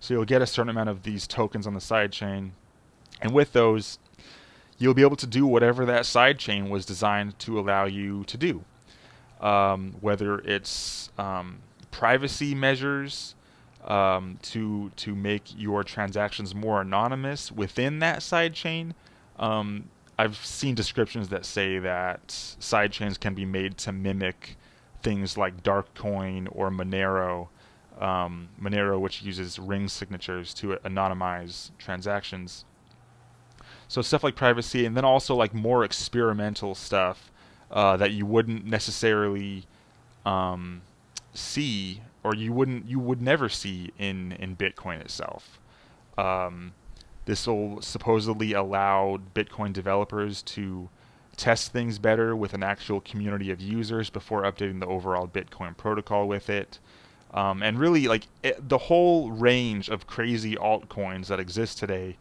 So you'll get a certain amount of these tokens on the sidechain, and with those, you'll be able to do whatever that sidechain was designed to allow you to do. Um, whether it's um, privacy measures um, to to make your transactions more anonymous within that sidechain. Um, I've seen descriptions that say that sidechains can be made to mimic things like Dark Coin or Monero. Um, Monero, which uses ring signatures to anonymize transactions. So stuff like privacy, and then also like more experimental stuff uh, that you wouldn't necessarily um, see, or you wouldn't you would never see in in Bitcoin itself. Um, this will supposedly allow Bitcoin developers to test things better with an actual community of users before updating the overall Bitcoin protocol with it. Um, and really, like it, the whole range of crazy altcoins that exist today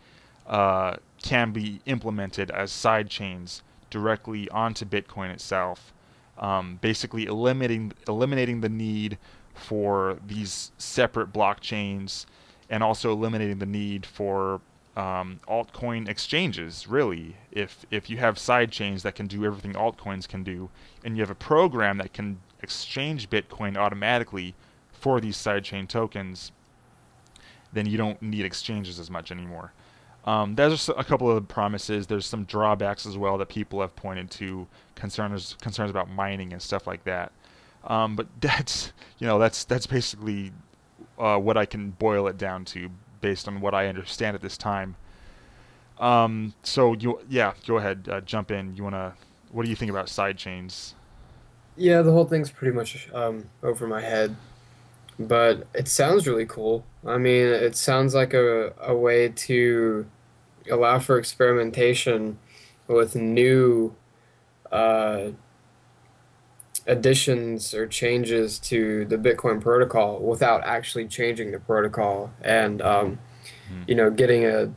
uh, can be implemented as sidechains directly onto Bitcoin itself, um, basically eliminating eliminating the need for these separate blockchains, and also eliminating the need for um, altcoin exchanges. Really, if if you have sidechains that can do everything altcoins can do, and you have a program that can exchange Bitcoin automatically for these sidechain tokens, then you don't need exchanges as much anymore. Um, there's a couple of promises. There's some drawbacks as well that people have pointed to, concerns concerns about mining and stuff like that. Um, but that's you know that's that's basically uh, what I can boil it down to based on what I understand at this time. Um, so you yeah, go ahead, uh, jump in. You wanna what do you think about sidechains? Yeah, the whole thing's pretty much um, over my head. But it sounds really cool. I mean, it sounds like a, a way to allow for experimentation with new uh, additions or changes to the Bitcoin protocol without actually changing the protocol, and, um, mm-hmm. you know, getting a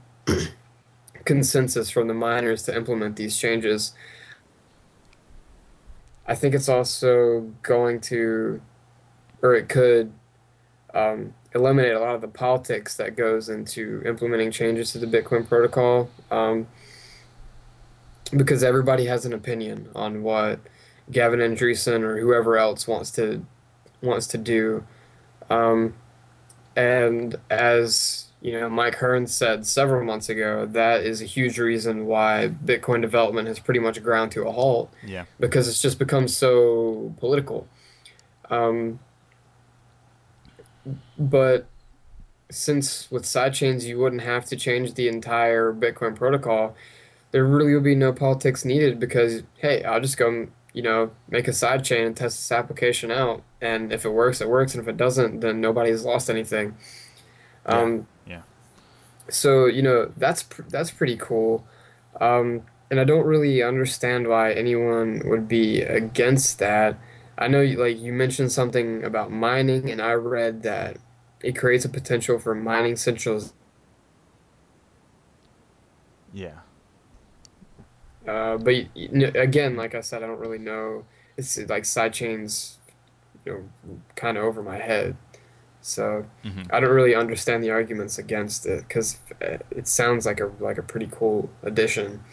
consensus from the miners to implement these changes. I think it's also going to or it could um, eliminate a lot of the politics that goes into implementing changes to the Bitcoin protocol, um, because everybody has an opinion on what Gavin Andresen or whoever else wants to wants to do. Um, and as you know, Mike Hearn said several months ago, that is a huge reason why Bitcoin development has pretty much ground to a halt. Yeah. Because it's just become so political. Um, but since with sidechains you wouldn't have to change the entire Bitcoin protocol, there really would be no politics needed because, hey, I'll just go, you know, make a sidechain and test this application out. And if it works, it works. And if it doesn't, then nobody's lost anything. Um, yeah. yeah. So, you know, that's, pr that's pretty cool. Um, and I don't really understand why anyone would be against that. I know, you, like, you mentioned something about mining, and I read that it creates a potential for mining centrals. Yeah. Uh, but, you know, again, like I said, I don't really know. It's like sidechains, you know, kind of over my head. So mm-hmm. I don't really understand the arguments against it because it sounds like a like a pretty cool addition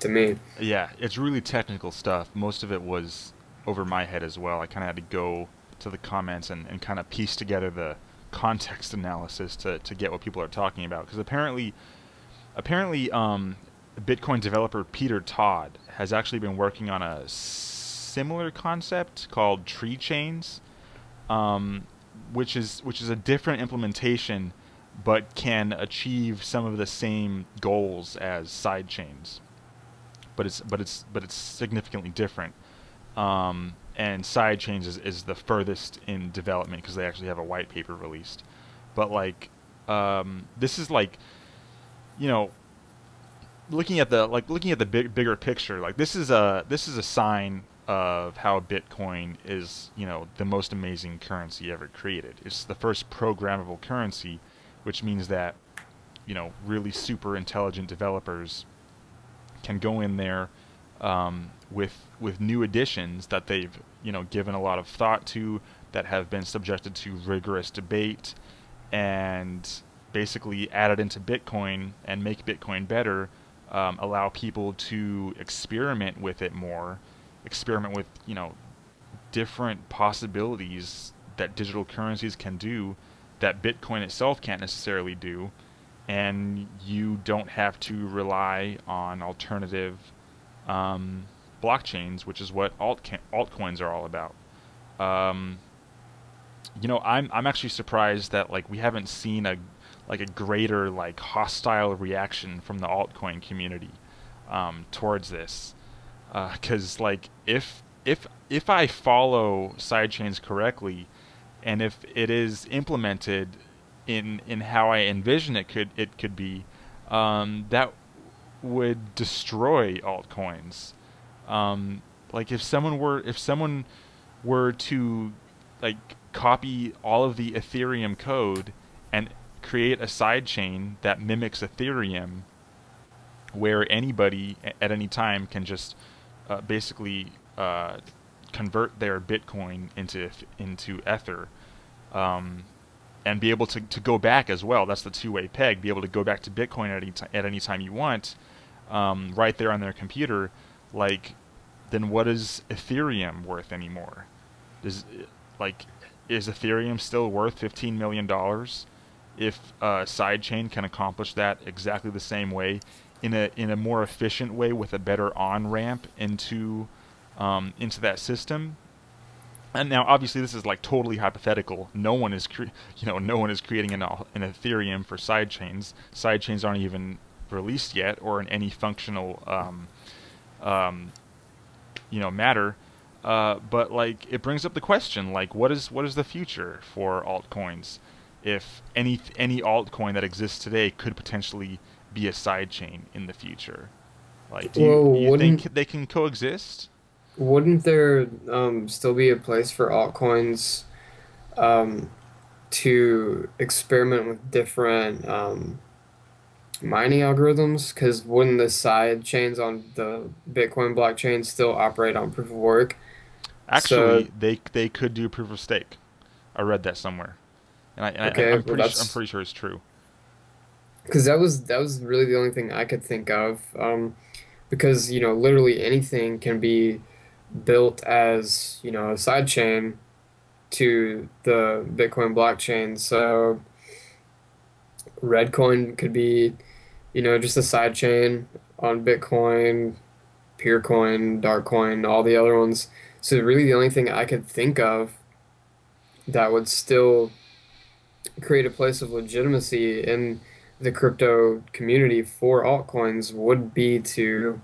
to me. Yeah, it's really technical stuff. Most of it was over my head as well. I kind of had to go to the comments and, and kind of piece together the context analysis to, to get what people are talking about. Because apparently, apparently um, Bitcoin developer Peter Todd has actually been working on a similar concept called tree chains. Um, which is which is a different implementation but can achieve some of the same goals as sidechains, but it's but it's but it's significantly different, um, and sidechains is, is the furthest in development because they actually have a white paper released. But like um, this is like, you know, looking at the like looking at the big, bigger picture, like this is a this is a sign of how Bitcoin is, you know, the most amazing currency ever created. It's the first programmable currency, which means that, you know, really super intelligent developers can go in there um, with with new additions that they've, you know, given a lot of thought to, that have been subjected to rigorous debate, and basically added into Bitcoin and make Bitcoin better. Um, allow people to experiment with it more. Experiment with, you know, different possibilities that digital currencies can do that Bitcoin itself can't necessarily do, and you don't have to rely on alternative um, blockchains, which is what alt altcoins are all about. Um, you know, I'm I'm actually surprised that like we haven't seen a like a greater like hostile reaction from the altcoin community um, towards this. Because uh, like if if if I follow sidechains correctly, and if it is implemented in in how I envision it could it could be, um, that would destroy altcoins. Um, like if someone were if someone were to like copy all of the Ethereum code and create a sidechain that mimics Ethereum, where anybody at any time can just Uh, basically uh, convert their Bitcoin into into Ether, um, and be able to, to go back as well. That's the two-way peg. Be able to go back to Bitcoin at any, at any time you want, um, right there on their computer. Like, then what is Ethereum worth anymore? Is like is Ethereum still worth fifteen million dollars if a uh, sidechain can accomplish that exactly the same way? In a in a more efficient way, with a better on ramp into um, into that system. And now, obviously, this is like totally hypothetical. No one is cre you know no one is creating an an Ethereum for sidechains. Sidechains aren't even released yet, or in any functional um, um, you know matter. Uh, but like it brings up the question, like what is what is the future for altcoins? If any any altcoin that exists today could potentially be a sidechain in the future, like do you, well, do you think they can coexist? Wouldn't there um, still be a place for altcoins um, to experiment with different um, mining algorithms? Because wouldn't the sidechains on the Bitcoin blockchain still operate on proof of work? Actually, so, they they could do proof of stake. I read that somewhere, and, I, and okay, I, I'm, well, pretty, I'm pretty sure it's true. Because that was that was really the only thing I could think of, um, because you know literally anything can be built as you know a side chain to the Bitcoin blockchain. So Redcoin could be you know just a side chain on Bitcoin, Peercoin, Dark Coin, all the other ones. So really the only thing I could think of that would still create a place of legitimacy in the crypto community for altcoins would be to,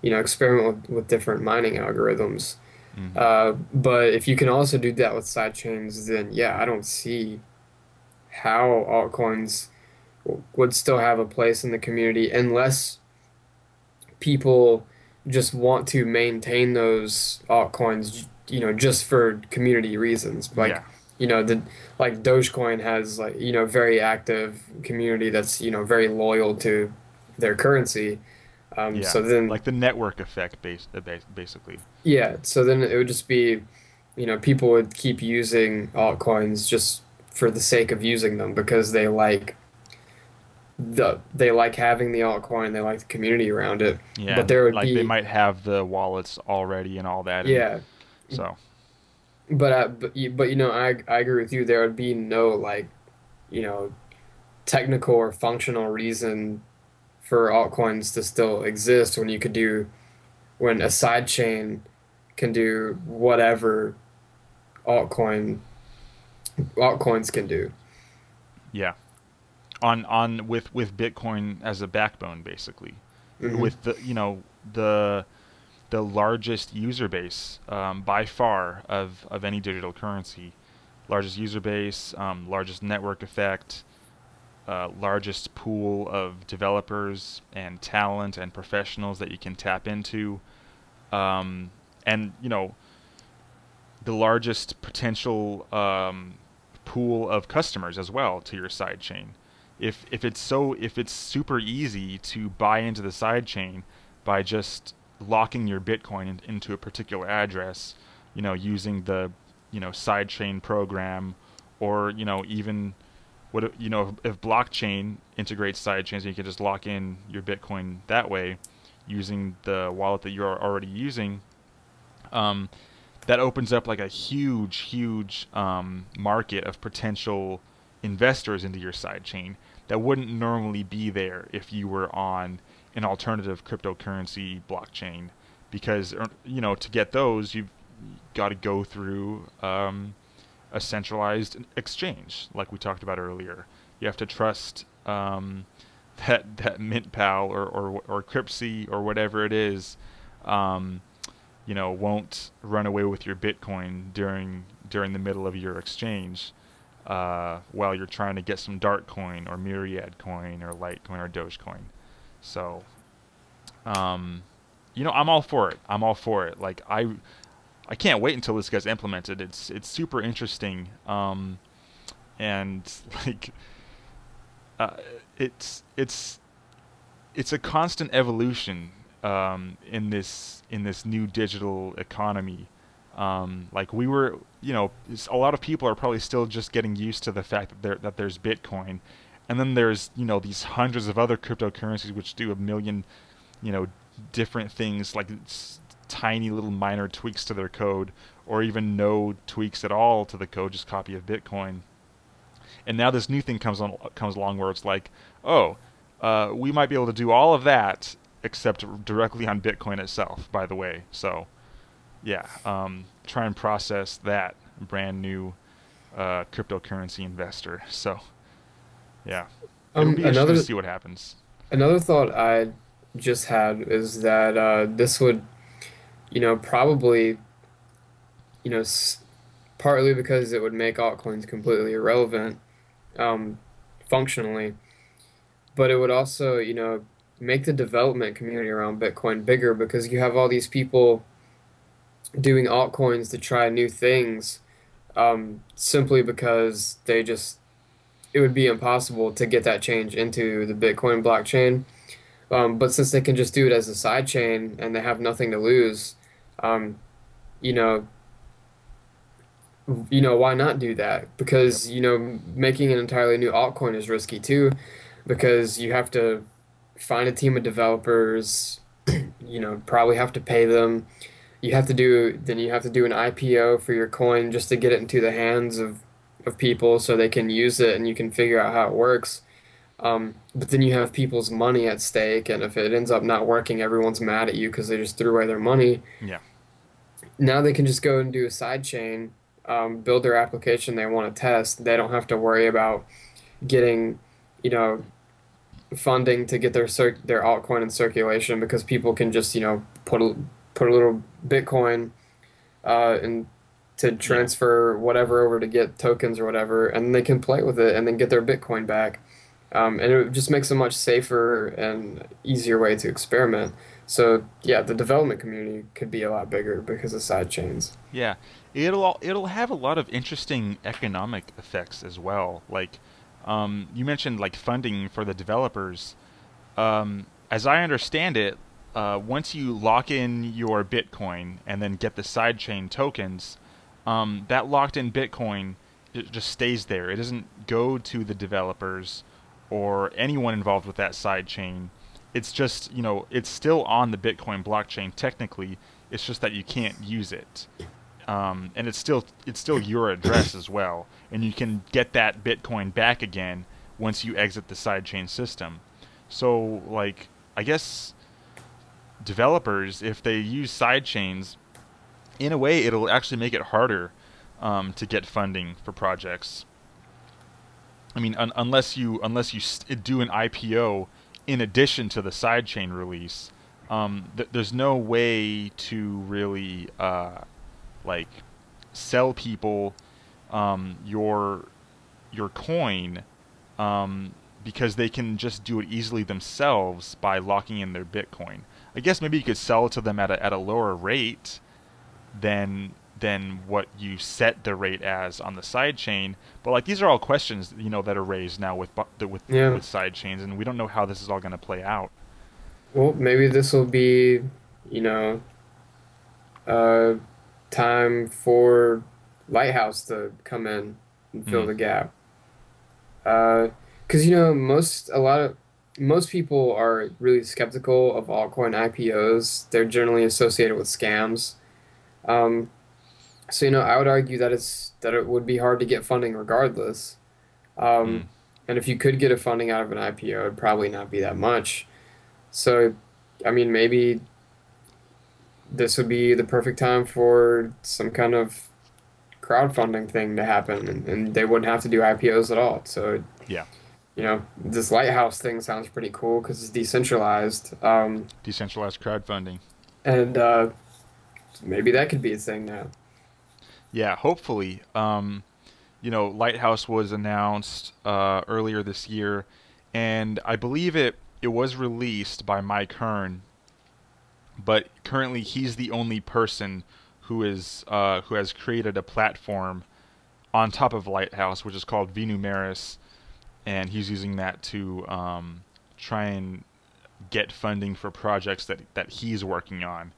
you know, experiment with, with different mining algorithms. Mm-hmm. Uh, but if you can also do that with sidechains, then yeah, I don't see how altcoins w would still have a place in the community unless people just want to maintain those altcoins, you know, just for community reasons. Like, yeah. you know, the like Dogecoin has like you know very active community that's you know very loyal to their currency. Um, yeah. So then, like the network effect, base basically. Yeah. So then it would just be, you know, people would keep using altcoins just for the sake of using them because they like the they like having the altcoin, they like the community around it. Yeah. But there would like be, they might have the wallets already and all that. And, yeah. So, but I, but you, but you know I I agree with you. There would be no like, you know, technical or functional reason for altcoins to still exist when you could do, when a sidechain can do whatever altcoin altcoins can do. Yeah, on on with with Bitcoin as a backbone basically, mm-hmm. with the you know the. the largest user base um, by far of, of any digital currency. Largest user base, um, largest network effect, uh, largest pool of developers and talent and professionals that you can tap into. Um, and, you know, the largest potential um, pool of customers as well to your side chain. If, if, it's so, if it's super easy to buy into the side chain by just locking your Bitcoin in, into a particular address, you know, using the, you know, sidechain program, or you know, even what you know, if, if blockchain integrates sidechains, you can just lock in your Bitcoin that way, using the wallet that you're already using. Um, that opens up like a huge, huge um, market of potential investors into your sidechain that wouldn't normally be there if you were on an alternative cryptocurrency blockchain, because you know to get those you've got to go through um, a centralized exchange, like we talked about earlier. You have to trust um, that that MintPal or or or Cryptsy or whatever it is, um, you know, won't run away with your Bitcoin during during the middle of your exchange uh, while you're trying to get some Dark Coin or Myriad Coin or Litecoin or Dogecoin. So, um, you know, I'm all for it. I'm all for it. Like I, I can't wait until this gets implemented. It's it's super interesting, um, and like, uh, it's it's it's a constant evolution um, in this in this new digital economy. Um, like we were, you know, a lot of people are probably still just getting used to the fact that there that there's Bitcoin. And then there's, you know, these hundreds of other cryptocurrencies which do a million, you know, different things, like tiny little minor tweaks to their code, or even no tweaks at all to the code, just copy of Bitcoin. And now this new thing comes on comes along where it's like, oh, uh, we might be able to do all of that except directly on Bitcoin itself, by the way. So, yeah, um, try and process that brand new uh, cryptocurrency investor. So. Yeah, it'll um, be interesting to see what happens. Another thought I just had is that uh, this would, you know, probably, you know, s partly because it would make altcoins completely irrelevant um, functionally, but it would also, you know, make the development community around Bitcoin bigger, because you have all these people doing altcoins to try new things um, simply because they just... it would be impossible to get that change into the Bitcoin blockchain. Um, but since they can just do it as a side chain and they have nothing to lose, um, you know, you know, why not do that? Because, you know, making an entirely new altcoin is risky too, because you have to find a team of developers, you know, probably have to pay them. You have to do, then you have to do an I P O for your coin just to get it into the hands of, of people so they can use it and you can figure out how it works. Um, but then you have people's money at stake, and if it ends up not working, everyone's mad at you because they just threw away their money. Yeah. Now they can just go and do a side chain, um, build their application they want to test. They don't have to worry about getting, you know, funding to get their circ their altcoin in circulation, because people can just, you know, put a, put a little Bitcoin uh, and to transfer whatever over to get tokens or whatever, and they can play with it and then get their Bitcoin back. Um, and it just makes a much safer and easier way to experiment. So yeah, the development community could be a lot bigger because of side chains. Yeah, it'll it'll have a lot of interesting economic effects as well. Like um, you mentioned, like funding for the developers. Um, as I understand it, uh, once you lock in your Bitcoin and then get the side chain tokens, um, that locked in Bitcoin it just stays there. It doesn't go to the developers or anyone involved with that side chain. It's just, you know, it's still on the Bitcoin blockchain technically. It's just that you can't use it, um, and it's still it's still your address as well. And you can get that Bitcoin back again once you exit the side chain system. So, like, I guess developers, if they use side chains, in a way, it'll actually make it harder um, to get funding for projects. I mean, un unless you unless you st do an I P O in addition to the sidechain release, um, th there's no way to really uh, like sell people um, your your coin, um, because they can just do it easily themselves by locking in their Bitcoin. I guess maybe you could sell it to them at a at a lower rate than. than what you set the rate as on the side chain, but like these are all questions, you know, that are raised now with with, yeah. with side chains, and we don't know how this is all going to play out. Well, maybe this will be, you know, uh, time for Lighthouse to come in and fill mm. the gap. Because uh, you know, most a lot of most people are really skeptical of altcoin I P Os. They're generally associated with scams. Um, So, you know, I would argue that it's that it would be hard to get funding regardless. Um, mm. And if you could get a funding out of an I P O, it would probably not be that much. So, I mean, maybe this would be the perfect time for some kind of crowdfunding thing to happen, and, and they wouldn't have to do I P Os at all. So, yeah, you know, this Lighthouse thing sounds pretty cool because it's decentralized. Um, decentralized crowdfunding. And uh, maybe that could be a thing now. Yeah, hopefully. Um, you know, Lighthouse was announced uh, earlier this year, and I believe it, it was released by Mike Hearn, but currently he's the only person who is uh, who has created a platform on top of Lighthouse, which is called vNumeris, and he's using that to um, try and get funding for projects that, that he's working on.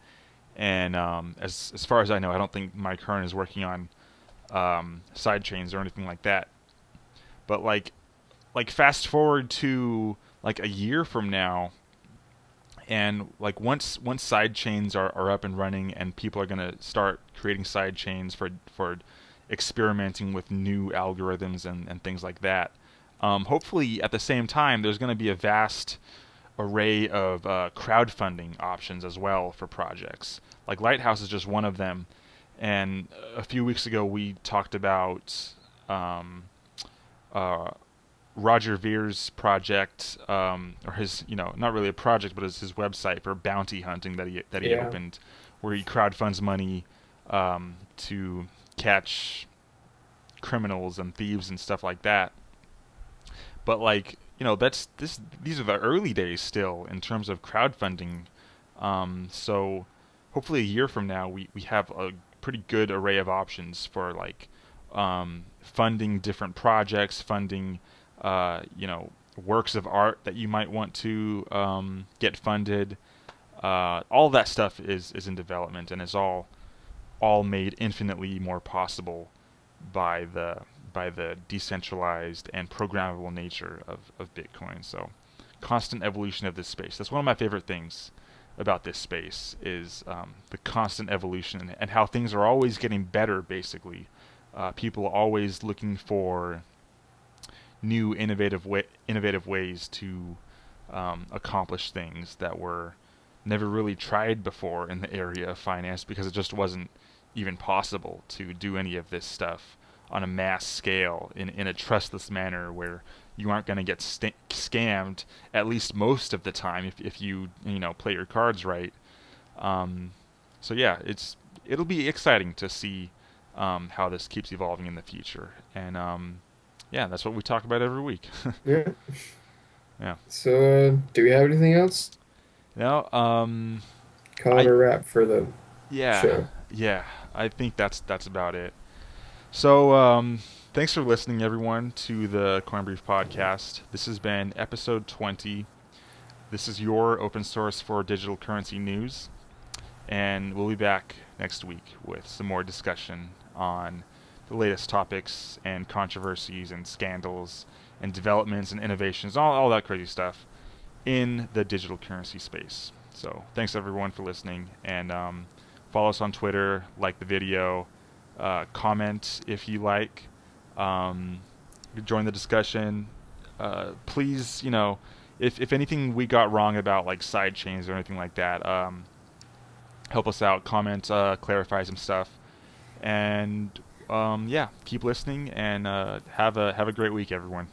And um, as as far as I know, I don't think Mike Hearn is working on um, side chains or anything like that. But like, like fast forward to like a year from now, and like once once side chains are, are up and running, and people are gonna start creating side chains for for experimenting with new algorithms and and things like that. Um, hopefully, at the same time, there's gonna be a vast array of uh, crowdfunding options as well for projects. Like Lighthouse is just one of them, and a few weeks ago we talked about um, uh, Roger Veer's project, um, or his, you know, not really a project, but it's his website for bounty hunting that he that he yeah. opened, where he crowdfunds money um, to catch criminals and thieves and stuff like that. But like, you know, that's this. These are the early days still in terms of crowdfunding. Um, so, hopefully, a year from now, we we have a pretty good array of options for like um, funding different projects, funding uh, you know, works of art that you might want to um, get funded. Uh, all that stuff is is in development, and it's all all made infinitely more possible by the by the decentralized and programmable nature of, of Bitcoin. So constant evolution of this space. That's one of my favorite things about this space is um, the constant evolution and how things are always getting better, basically. Uh, people are always looking for new innovative, way, innovative ways to um, accomplish things that were never really tried before in the area of finance, because it just wasn't even possible to do any of this stuff on a mass scale in, in a trustless manner where you aren't going to get st scammed at least most of the time if, if you you know play your cards right. Um, so yeah, it's it'll be exciting to see um, how this keeps evolving in the future. And um, yeah, that's what we talk about every week. Yeah. Yeah. So uh, do we have anything else? No. Um, Call it I, a wrap for the yeah, show. Yeah, I think that's that's about it. So um, thanks for listening, everyone, to the CoinBrief podcast. This has been episode twenty. This is your open source for digital currency news. And we'll be back next week with some more discussion on the latest topics and controversies and scandals and developments and innovations, all, all that crazy stuff in the digital currency space. So thanks, everyone, for listening. And um, follow us on Twitter, like the video. Uh, comment if you like, um, join the discussion. Uh, please, you know, if, if anything we got wrong about like side chains or anything like that, um, help us out, comment, uh, clarify some stuff, and um, yeah, keep listening, and uh, have a have a great week, everyone.